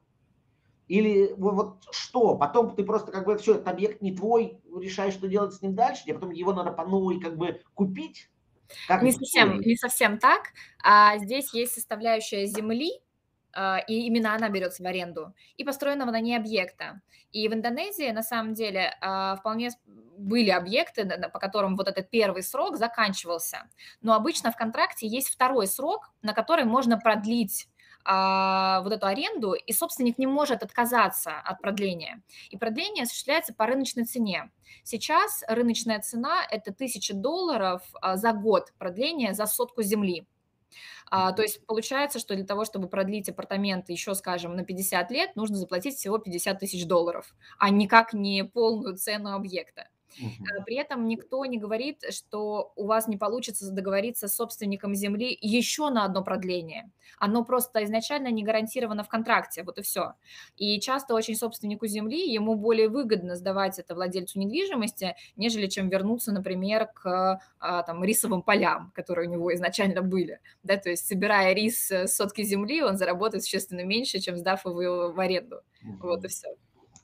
Или вот что? Потом ты просто как бы все, этот объект не твой, решаешь, что делать с ним дальше, и потом его надо по новой как бы купить. Как не совсем, не совсем так. А здесь есть составляющая земли, и именно она берется в аренду, и построенного на ней объекта. И в Индонезии, на самом деле, вполне были объекты, по которым вот этот первый срок заканчивался. Но обычно в контракте есть второй срок, на который можно продлить вот эту аренду, и собственник не может отказаться от продления. И продление осуществляется по рыночной цене. Сейчас рыночная цена – это тысяча долларов за год продления за сотку земли. А, то есть получается, что для того, чтобы продлить апартаменты еще, скажем, на пятьдесят лет, нужно заплатить всего пятьдесят тысяч долларов, а никак не полную цену объекта. Угу. При этом никто не говорит, что у вас не получится договориться с собственником земли еще на одно продление. Оно просто изначально не гарантировано в контракте, вот и все. И часто очень собственнику земли ему более выгодно сдавать это владельцу недвижимости, нежели чем вернуться, например, к там, рисовым полям, которые у него изначально были. Да, то есть собирая рис с сотки земли, он заработает существенно меньше, чем сдав его в аренду. Угу. Вот и все.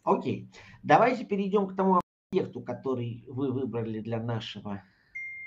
Окей. Давайте перейдем к тому объекту, который вы выбрали для нашего,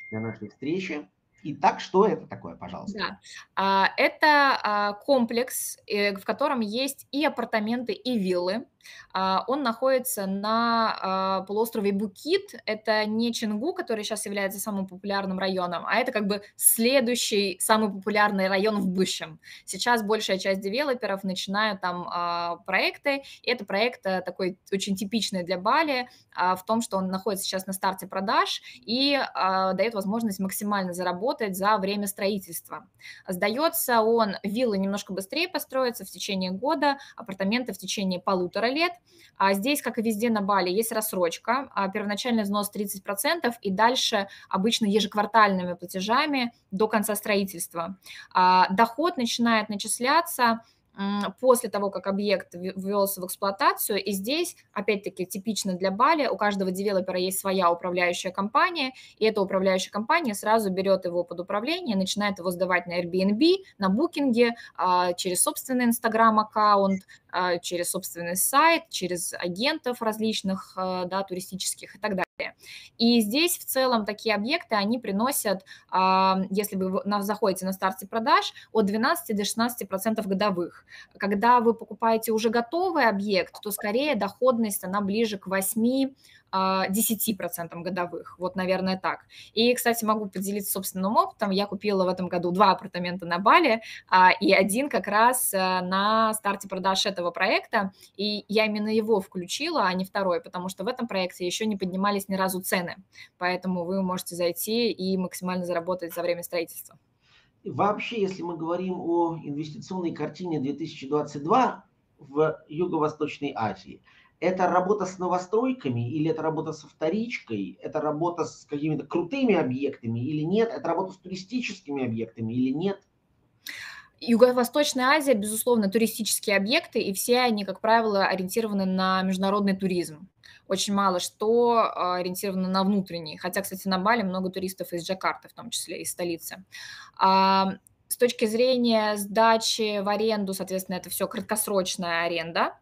для нашей встречи. Итак, что это такое, пожалуйста? Да. Это комплекс, в котором есть и апартаменты, и виллы. Он находится на полуострове Букит. Это не Ченгу, который сейчас является самым популярным районом, а это как бы следующий самый популярный район в будущем. Сейчас большая часть девелоперов начинают там проекты. И это проект такой очень типичный для Бали в том, что он находится сейчас на старте продаж и дает возможность максимально заработать за время строительства. Сдается он, виллы немножко быстрее построятся в течение года, апартаменты в течение полутора лет. лет. А здесь, как и везде на Бали, есть рассрочка, первоначальный взнос тридцать процентов и дальше обычно ежеквартальными платежами до конца строительства. Доход начинает начисляться после того, как объект ввелся в эксплуатацию, и здесь, опять-таки, типично для Бали, у каждого девелопера есть своя управляющая компания, и эта управляющая компания сразу берет его под управление, начинает его сдавать на Airbnb, на букинге, через собственный Instagram-аккаунт, через собственный сайт, через агентов различных, да, туристических и так далее. И здесь в целом такие объекты, они приносят, если вы заходите на старте продаж, от двенадцати до шестнадцати процентов годовых. Когда вы покупаете уже готовый объект, то скорее доходность, она ближе к восьми процентам, десяти процентам годовых, вот, наверное, так. И, кстати, могу поделиться собственным опытом. Я купила в этом году два апартамента на Бали, и один как раз на старте продаж этого проекта, и я именно его включила, а не второй, потому что в этом проекте еще не поднимались ни разу цены, поэтому вы можете зайти и максимально заработать за время строительства. Вообще, если мы говорим о инвестиционной картине две тысячи двадцать два в Юго-Восточной Азии, это работа с новостройками или это работа со вторичкой? Это работа с какими-то крутыми объектами или нет? Это работа с туристическими объектами или нет? Юго-Восточная Азия, безусловно, туристические объекты, и все они, как правило, ориентированы на международный туризм. Очень мало что ориентировано на внутренний. Хотя, кстати, на Бали много туристов из Джакарты, в том числе из столицы. С точки зрения сдачи в аренду, соответственно, это все краткосрочная аренда.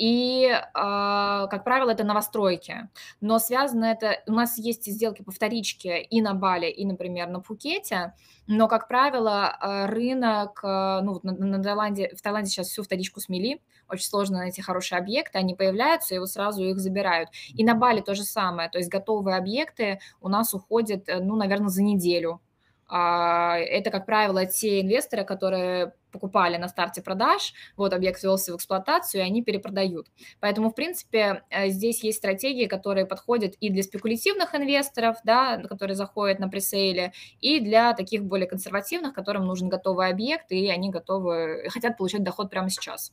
И, как правило, это новостройки. Но связано это... У нас есть сделки по вторичке и на Бали, и, например, на Пхукете. Но, как правило, рынок... Ну, вот на, на Таиланде, в Таиланде сейчас всю вторичку смели. Очень сложно найти хорошие объекты. Они появляются, и вот сразу их забирают. И на Бали то же самое. То есть готовые объекты у нас уходят, ну, наверное, за неделю. Это, как правило, те инвесторы, которые покупали на старте продаж, вот объект ввелся в эксплуатацию, и они перепродают. Поэтому, в принципе, здесь есть стратегии, которые подходят и для спекулятивных инвесторов, да, которые заходят на пресейле, и для таких более консервативных, которым нужен готовый объект, и они готовы, хотят получать доход прямо сейчас.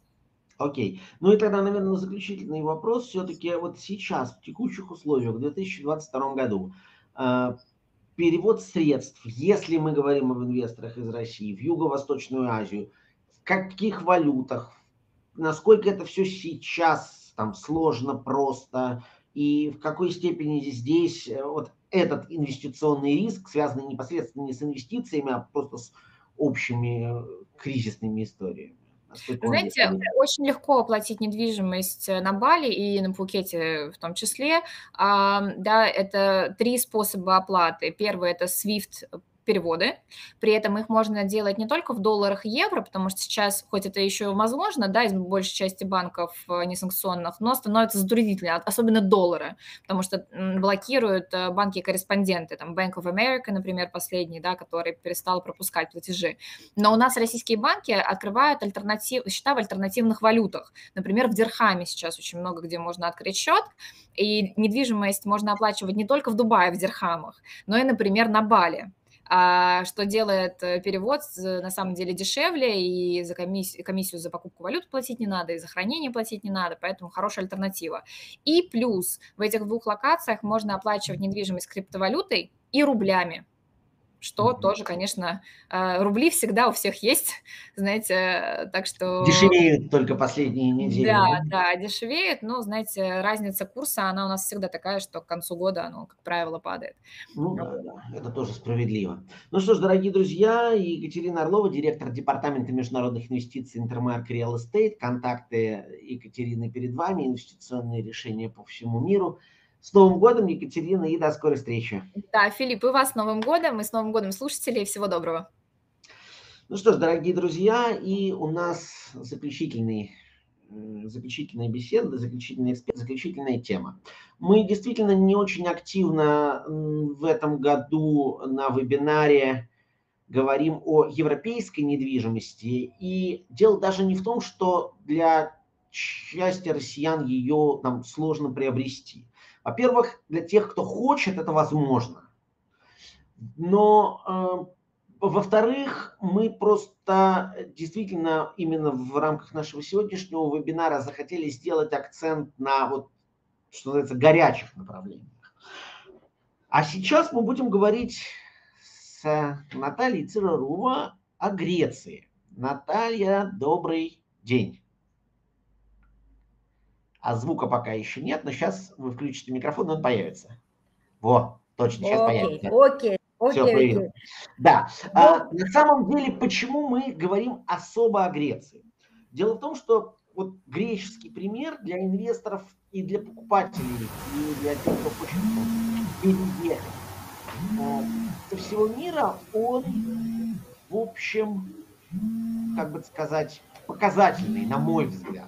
Окей. Ну и тогда, наверное, заключительный вопрос. Все-таки вот сейчас, в текущих условиях, в две тысячи двадцать втором году, перевод средств, если мы говорим об инвесторах из России, в Юго-Восточную Азию, в каких валютах, насколько это все сейчас там сложно, просто, и в какой степени здесь вот этот инвестиционный риск, связанный непосредственно не с инвестициями, а просто с общими кризисными историями. Знаете, очень легко оплатить недвижимость на Бали и на Пхукете в том числе. Да, это три способа оплаты. Первый – это свифт переводы. При этом их можно делать не только в долларах и евро, потому что сейчас, хоть это еще возможно, да, из большей части банков несанкционных, но становится затруднительно, особенно доллары, потому что блокируют банки-корреспонденты, там Bank of America, например, последний, да, который перестал пропускать платежи. Но у нас российские банки открывают альтернатив... счета в альтернативных валютах. Например, в дирхаме сейчас очень много где можно открыть счет, и недвижимость можно оплачивать не только в Дубае в дирхамах, но и, например, на Бали. А что делает перевод, на самом деле, дешевле, и за комиссию, комиссию за покупку валют платить не надо, и за хранение платить не надо, поэтому хорошая альтернатива. И плюс в этих двух локациях можно оплачивать недвижимость криптовалютой и рублями, что mm-hmm. тоже, конечно, рубли всегда у всех есть, знаете, так что... Дешевеют только последние недели. Да, да, дешевеют, но, знаете, разница курса, она у нас всегда такая, что к концу года оно, как правило, падает. Ну да, да, это тоже справедливо. Ну что ж, дорогие друзья, Екатерина Орлова, директор департамента международных инвестиций Intermark Real Estate, контакты Екатерины перед вами, инвестиционные решения по всему миру. С Новым годом, Екатерина, и до скорой встречи. Да, Филипп, и вас с Новым годом, и с Новым годом слушателей. Всего доброго. Ну что ж, дорогие друзья, и у нас заключительный, заключительная беседа, заключительный эксперт, заключительная тема. Мы действительно не очень активно в этом году на вебинаре говорим о европейской недвижимости. И дело даже не в том, что для части россиян ее там сложно приобрести. Во-первых, для тех, кто хочет, это возможно. Но, э, во-вторых, мы просто действительно именно в рамках нашего сегодняшнего вебинара захотели сделать акцент на, вот, что называется, горячих направлениях. А сейчас мы будем говорить с Натальей Циро Рува о Греции. Наталья, добрый день. А звука пока еще нет, но сейчас вы включите микрофон, и он появится. Во, точно, сейчас окей, появится. Окей, Все окей, появилось. окей. Да. А, на самом деле, почему мы говорим особо о Греции? Дело в том, что вот греческий пример для инвесторов и для покупателей, и для тех, кто хочет переехать со всего мира, он, в общем, как бы сказать, показательный, на мой взгляд.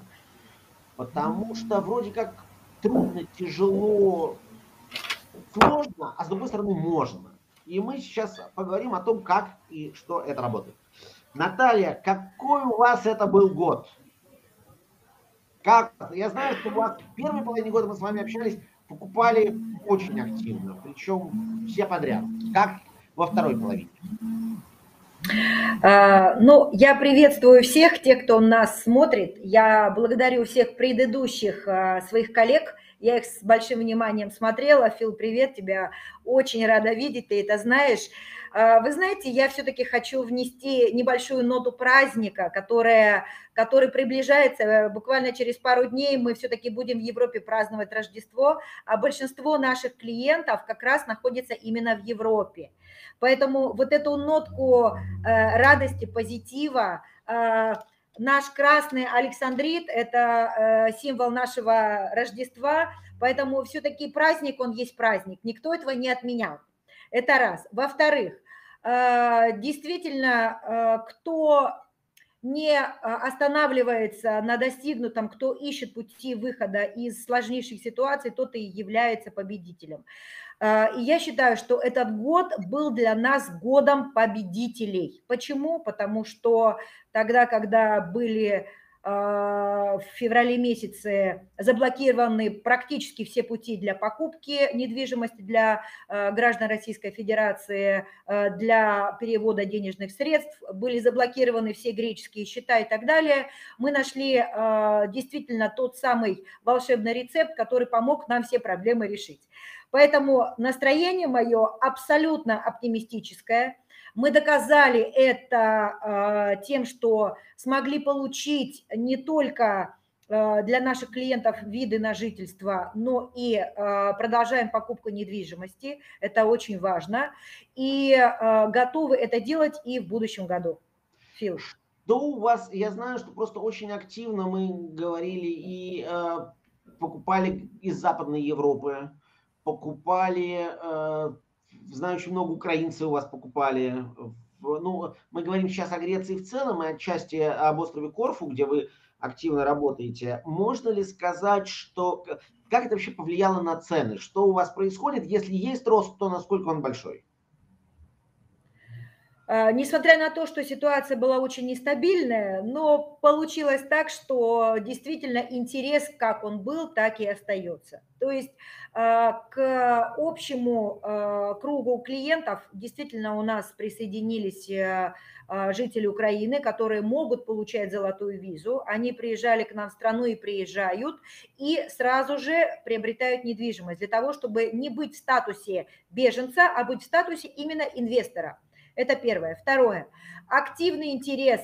Потому что вроде как трудно, тяжело, сложно, а с другой стороны можно. И мы сейчас поговорим о том, как и что это работает. Наталья, какой у вас это был год? Как? Я знаю, что у вас в первой половине года мы с вами общались, покупали очень активно, причем все подряд. Как во второй половине? Ну, я приветствую всех, тех, кто нас смотрит. Я благодарю всех предыдущих своих коллег. Я их с большим вниманием смотрела. Фил, привет, тебя очень рада видеть, ты это знаешь. Вы знаете, я все-таки хочу внести небольшую ноту праздника, которая, который приближается. Буквально через пару дней мы все-таки будем в Европе праздновать Рождество, а большинство наших клиентов как раз находится именно в Европе. Поэтому вот эту нотку радости, позитива, наш красный Александрит – это символ нашего Рождества, поэтому все-таки праздник, он есть праздник, никто этого не отменял. Это раз. Во-вторых, действительно, кто не останавливается на достигнутом, кто ищет пути выхода из сложнейших ситуаций, тот и является победителем. И я считаю, что этот год был для нас годом победителей. Почему? Потому что тогда, когда были в феврале месяце заблокированы практически все пути для покупки недвижимости для граждан Российской Федерации, для перевода денежных средств, были заблокированы все греческие счета и так далее, мы нашли действительно тот самый волшебный рецепт, который помог нам все проблемы решить. Поэтому настроение мое абсолютно оптимистическое. Мы доказали это тем, что смогли получить не только для наших клиентов виды на жительство, но и продолжаем покупку недвижимости. Это очень важно. И готовы это делать и в будущем году. Фил. Да, у вас, я знаю, что просто очень активно мы говорили и э, покупали из Западной Европы, покупали, э, знаю, очень много украинцев у вас покупали. Ну, мы говорим сейчас о Греции в целом и отчасти об острове Корфу, где вы активно работаете. Можно ли сказать, что как это вообще повлияло на цены? Что у вас происходит? Если есть рост, то насколько он большой? Несмотря на то, что ситуация была очень нестабильная, но получилось так, что действительно интерес, как он был, так и остается. То есть к общему кругу клиентов действительно у нас присоединились жители Украины, которые могут получать золотую визу. Они приезжали к нам в страну и приезжают, и сразу же приобретают недвижимость для того, чтобы не быть в статусе беженца, а быть в статусе именно инвестора. Это первое. Второе. Активный интерес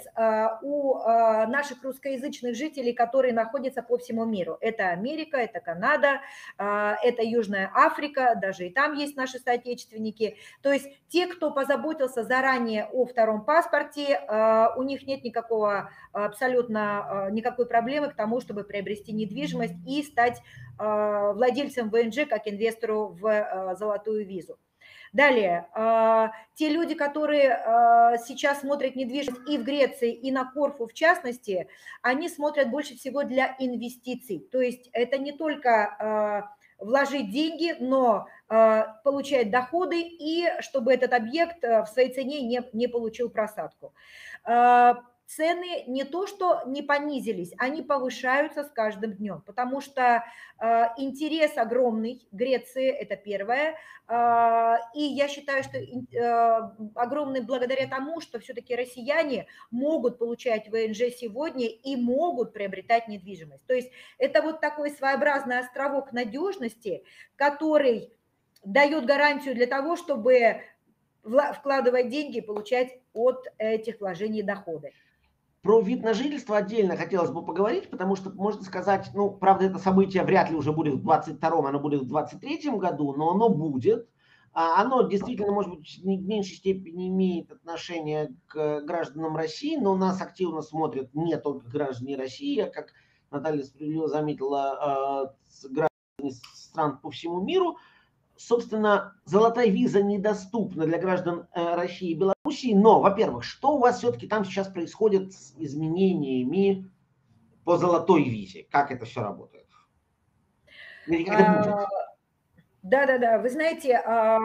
у наших русскоязычных жителей, которые находятся по всему миру. Это Америка, это Канада, это Южная Африка, даже и там есть наши соотечественники. То есть те, кто позаботился заранее о втором паспорте, у них нет никакого, абсолютно никакой проблемы к тому, чтобы приобрести недвижимость и стать владельцем ВНЖ как инвестору в золотую визу. Далее, те люди, которые сейчас смотрят недвижимость и в Греции, и на Корфу в частности, они смотрят больше всего для инвестиций. То есть это не только вложить деньги, но получать доходы и чтобы этот объект в своей цене не, не получил просадку. Цены не то что не понизились, они повышаются с каждым днем, потому что э, интерес огромный к Греции, это первое. Э, и я считаю, что э, огромный благодаря тому, что все-таки россияне могут получать ВНЖ сегодня и могут приобретать недвижимость. То есть это вот такой своеобразный островок надежности, который дает гарантию для того, чтобы вкладывать деньги и получать от этих вложений доходы. Про вид на жительство отдельно хотелось бы поговорить, потому что, можно сказать, ну, правда, это событие вряд ли уже будет в двадцать втором, оно будет в двадцать третьем году, но оно будет. Оно действительно, может быть, в меньшей степени имеет отношение к гражданам России, но нас активно смотрят не только граждане России, а, как Наталья справедливо заметила, граждане стран по всему миру. Собственно, золотая виза недоступна для граждан России и Белоруссии, но, во-первых, что у вас все-таки там сейчас происходит с изменениями по золотой визе? Как это все работает? Или как это будет? Да, да, да. Вы знаете,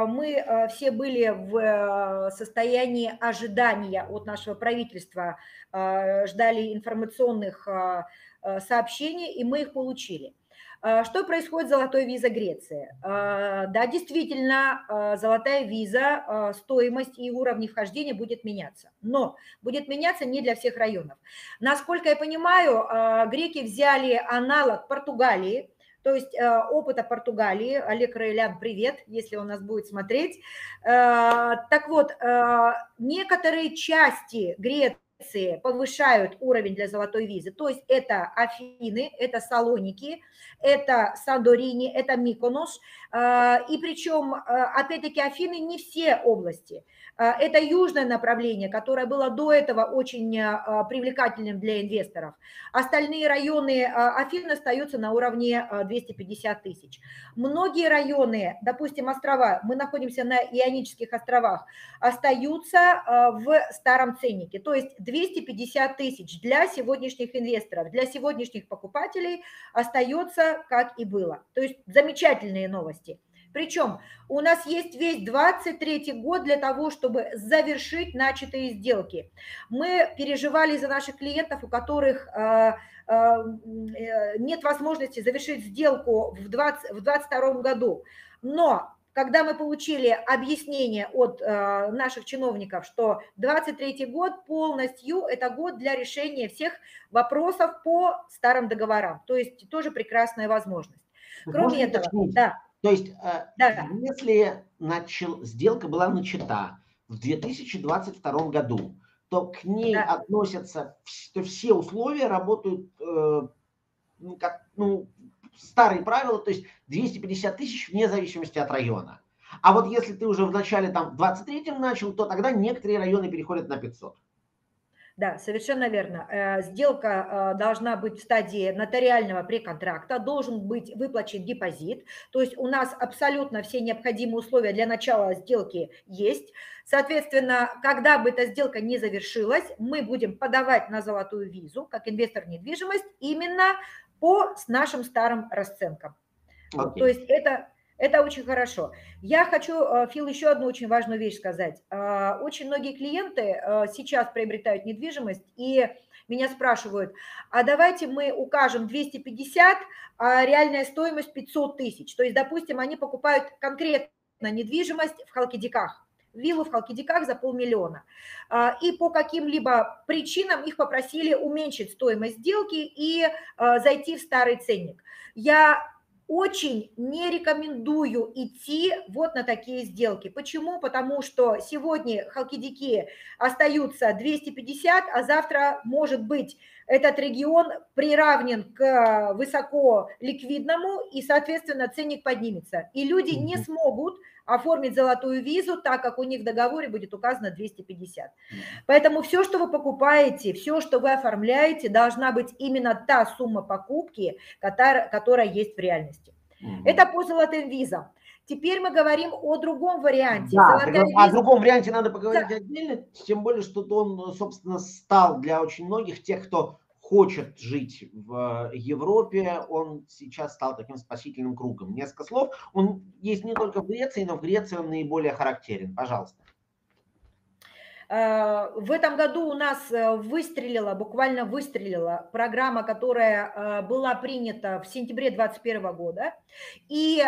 мы все были в состоянии ожидания от нашего правительства, ждали информационных сообщений, и мы их получили. Что происходит с золотой визой Греции? Да, действительно, золотая виза, стоимость и уровни вхождения будет меняться. Но будет меняться не для всех районов. Насколько я понимаю, греки взяли аналог Португалии, то есть опыта Португалии. Олег Раэлян, привет, если он нас будет смотреть. Так вот, некоторые части Греции повышают уровень для золотой визы. То есть это Афины, это Салоники, это Сандорини, это Миконос. И причем, опять-таки, Афины не все области. Это южное направление, которое было до этого очень привлекательным для инвесторов. Остальные районы Афин остаются на уровне двести пятьдесят тысяч. Многие районы, допустим, острова, мы находимся на Ионических островах, остаются в старом ценнике. То есть двести пятьдесят тысяч для сегодняшних инвесторов, для сегодняшних покупателей остается как и было. То есть замечательные новости. Причем у нас есть весь двадцать третий год для того, чтобы завершить начатые сделки. Мы переживали за наших клиентов, у которых э, э, нет возможности завершить сделку в двадцать втором году. Но когда мы получили объяснение от э, наших чиновников, что двадцать третий год полностью это год для решения всех вопросов по старым договорам. То есть тоже прекрасная возможность. Кроме этого, да. То есть, да, если начал, сделка была начата в две тысячи двадцать втором году, то к ней да. относятся, что все условия работают э, как, ну, старые правила, то есть двести пятьдесят тысяч вне зависимости от района. А вот если ты уже в начале там в двадцать третьем начал, то тогда некоторые районы переходят на пятьсот. Да, совершенно верно. Сделка должна быть в стадии нотариального преконтракта, должен быть выплачен депозит. То есть у нас абсолютно все необходимые условия для начала сделки есть. Соответственно, когда бы эта сделка не завершилась, мы будем подавать на золотую визу, как инвестор в недвижимость, именно по нашим старым расценкам. Okay. То есть это... Это очень хорошо. Я хочу, Фил, еще одну очень важную вещь сказать. Очень многие клиенты сейчас приобретают недвижимость и меня спрашивают, а давайте мы укажем двести пятьдесят, а реальная стоимость пятьсот тысяч. То есть, допустим, они покупают конкретно недвижимость в Халкидиках, виллу в Халкидиках за полмиллиона. И по каким-либо причинам их попросили уменьшить стоимость сделки и зайти в старый ценник. Я... Очень не рекомендую идти вот на такие сделки. Почему? Потому что сегодня Халкидики остаются двести пятьдесят, а завтра, может быть, этот регион приравнен к высоко ликвидному, и, соответственно, ценник поднимется. И люди не смогут оформить золотую визу, так как у них в договоре будет указано двести пятьдесят. Поэтому все, что вы покупаете, все, что вы оформляете, должна быть именно та сумма покупки, которая, которая есть в реальности. Mm-hmm. Это по золотым визам. Теперь мы говорим о другом варианте. Да, о виза... другом варианте надо поговорить да. отдельно, тем более, что он, собственно, стал для очень многих тех, кто хочет жить в Европе, он сейчас стал таким спасительным кругом. Несколько слов. Он есть не только в Греции, но в Греции он наиболее характерен. Пожалуйста. В этом году у нас выстрелила, буквально выстрелила программа, которая была принята в сентябре две тысячи двадцать первого года. И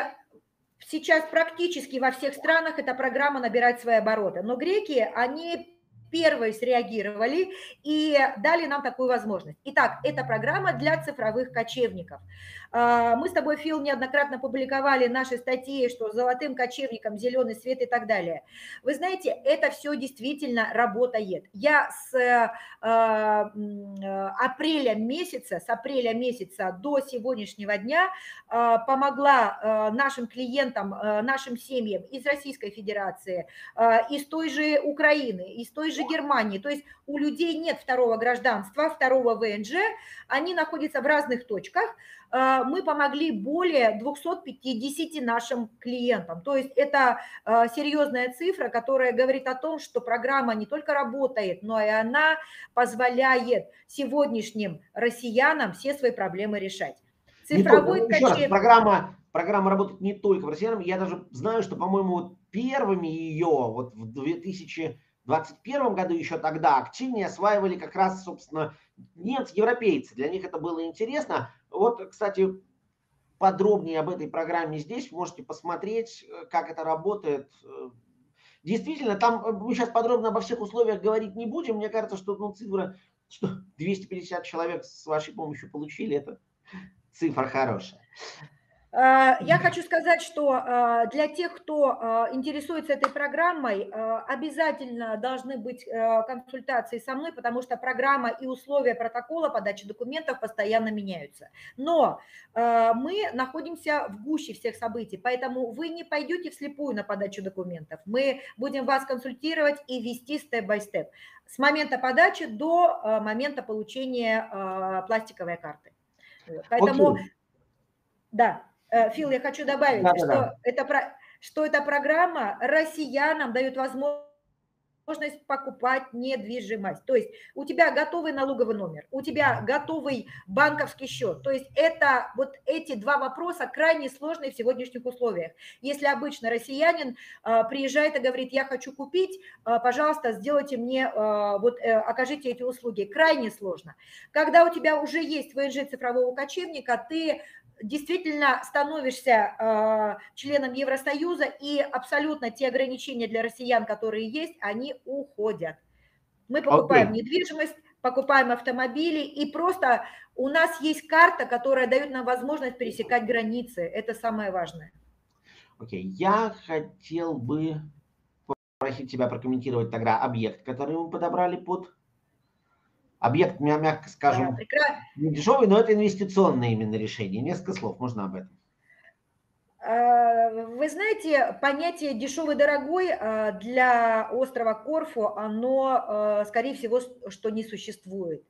сейчас практически во всех странах эта программа набирает свои обороты. Но греки, они... первые среагировали и дали нам такую возможность. Итак, это программа для цифровых кочевников. Мы с тобой, Фил, неоднократно публиковали наши статьи, что золотым кочевником зеленый свет и так далее. Вы знаете, это все действительно работает. Я с апреля месяца, с апреля месяца до сегодняшнего дня помогла нашим клиентам, нашим семьям из Российской Федерации, из той же Украины, из той же Германии, то есть у людей нет второго гражданства, второго ВНЖ, они находятся в разных точках. Мы помогли более двухсот пятидесяти нашим клиентам. То есть это серьезная цифра, которая говорит о том, что программа не только работает, но и она позволяет сегодняшним россиянам все свои проблемы решать. Цифровой только, качев... раз, программа, программа работает не только россиянам. Я даже знаю, что, по-моему, первыми ее вот в две тысячи двадцать первом году еще тогда активнее осваивали как раз, собственно, немцы, европейцы. Для них это было интересно. Вот, кстати, подробнее об этой программе здесь. Можете посмотреть, как это работает. Действительно, там мы сейчас подробно обо всех условиях говорить не будем. Мне кажется, что ну, цифра, что двести пятьдесят человек с вашей помощью получили, это цифра хорошая. Я хочу сказать, что для тех, кто интересуется этой программой, обязательно должны быть консультации со мной, потому что программа и условия протокола подачи документов постоянно меняются. Но мы находимся в гуще всех событий, поэтому вы не пойдете вслепую на подачу документов. Мы будем вас консультировать и вести степ-бай-степ с момента подачи до момента получения пластиковой карты. Поэтому, да. Фил, я хочу добавить, да, что, да. Это, что эта программа россиянам дает возможность покупать недвижимость. То есть у тебя готовый налоговый номер, у тебя готовый банковский счет. То есть это вот эти два вопроса крайне сложные в сегодняшних условиях. Если обычно россиянин приезжает и говорит, я хочу купить, пожалуйста, сделайте мне, вот окажите эти услуги. Крайне сложно. Когда у тебя уже есть ВНЖ цифрового кочевника, ты... действительно становишься э, членом Евросоюза, и абсолютно те ограничения для россиян, которые есть, они уходят. Мы покупаем okay. недвижимость, покупаем автомобили, и просто у нас есть карта, которая дает нам возможность пересекать границы. Это самое важное. Окей, okay. Я хотел бы попросить тебя прокомментировать тогда объект, который мы подобрали под Объект, мягко скажем, не дешевый, но это инвестиционное именно решение. Несколько слов можно об этом. Вы знаете, понятие дешевый-дорогой для острова Корфу, оно, скорее всего, что не существует.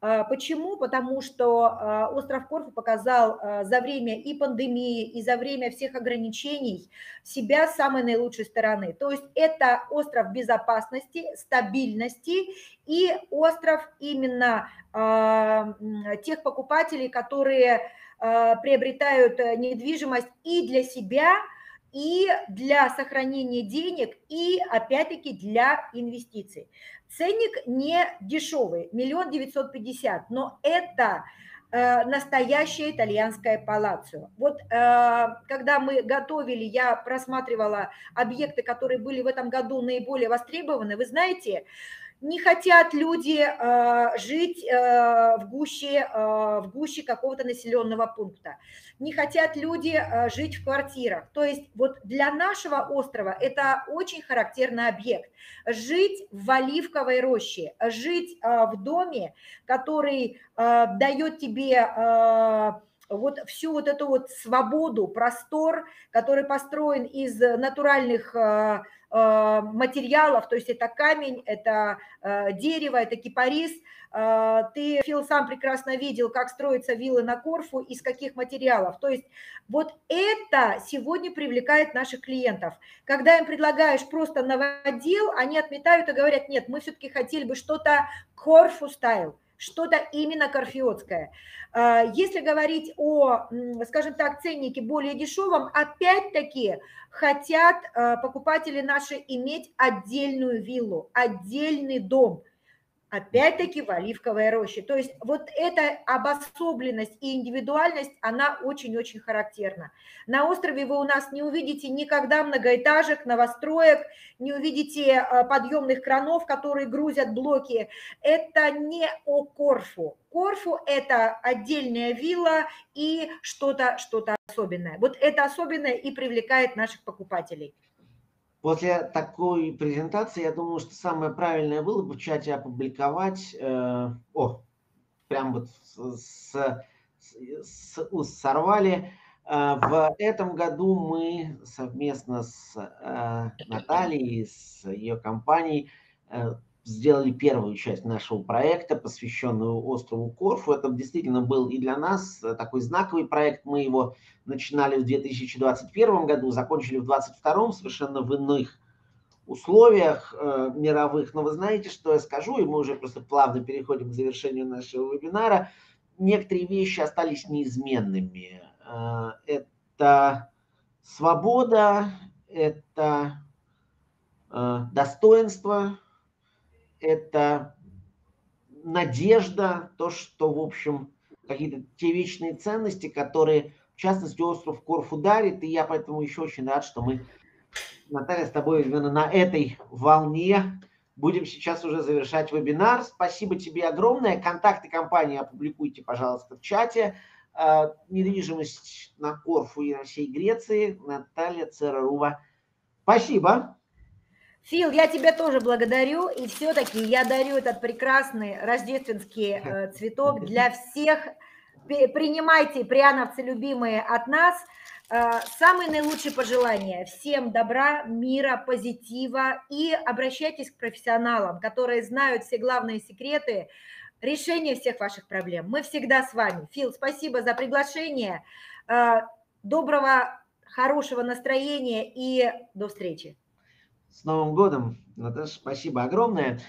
Почему? Потому что остров Корфу показал за время и пандемии, и за время всех ограничений себя с самой наилучшей стороны. То есть это остров безопасности, стабильности и остров именно тех покупателей, которые приобретают недвижимость и для себя, и для сохранения денег, и опять-таки для инвестиций. Ценник не дешевый, миллион девятьсот пятьдесят, но это э, настоящее итальянское палаццо. Вот э, когда мы готовили, я просматривала объекты, которые были в этом году наиболее востребованы. Вы знаете, не хотят люди э, жить э, в гуще, э, в гуще какого-то населенного пункта. Не хотят люди э, жить в квартирах. То есть вот для нашего острова это очень характерный объект. Жить в оливковой роще, жить э, в доме, который э, дает тебе... Э, Вот всю вот эту вот свободу, простор, который построен из натуральных материалов, то есть это камень, это дерево, это кипарис. Ты, Фил, сам прекрасно видел, как строятся виллы на Корфу, из каких материалов. То есть вот это сегодня привлекает наших клиентов. Когда им предлагаешь просто новодел, они отметают и говорят: нет, мы все-таки хотели бы что-то Корфу-стайл. Что-то именно корфиотское. Если говорить о, скажем так, ценнике более дешевом, опять-таки хотят покупатели наши иметь отдельную виллу, отдельный дом, опять-таки в оливковой роще. То есть вот эта обособленность и индивидуальность, она очень-очень характерна. На острове вы у нас не увидите никогда многоэтажек, новостроек, не увидите подъемных кранов, которые грузят блоки. Это не о Корфу. Корфу – это отдельная вилла и что-то, что-то особенное. Вот это особенное и привлекает наших покупателей. После такой презентации, я думаю, что самое правильное было бы в чате опубликовать, э, о, прям вот с, с, с, с, сорвали. Э, в этом году мы совместно с э, Натальей, с ее компанией, э, сделали первую часть нашего проекта, посвященную острову Корфу. Это действительно был и для нас такой знаковый проект. Мы его начинали в две тысячи двадцать первом году, закончили в две тысячи двадцать втором, совершенно в иных условиях э, мировых. Но вы знаете, что я скажу, и мы уже просто плавно переходим к завершению нашего вебинара. Некоторые вещи остались неизменными. Э, это свобода, это э, достоинство, это надежда, то, что, в общем, какие-то те вечные ценности, которые, в частности, остров Корфу дарит. И я поэтому еще очень рад, что мы, Наталья, с тобой именно на этой волне будем сейчас уже завершать вебинар. Спасибо тебе огромное. Контакты компании опубликуйте, пожалуйста, в чате. Недвижимость на Корфу и на всей Греции. Наталья Циро Рува. Спасибо. Фил, я тебя тоже благодарю, и все-таки я дарю этот прекрасный рождественский э, цветок для всех. Принимайте, приановцы любимые, от нас э, самые наилучшие пожелания. Всем добра, мира, позитива, и обращайтесь к профессионалам, которые знают все главные секреты решения всех ваших проблем. Мы всегда с вами. Фил, спасибо за приглашение, э, доброго, хорошего настроения и до встречи. С Новым годом, Наташа, спасибо огромное.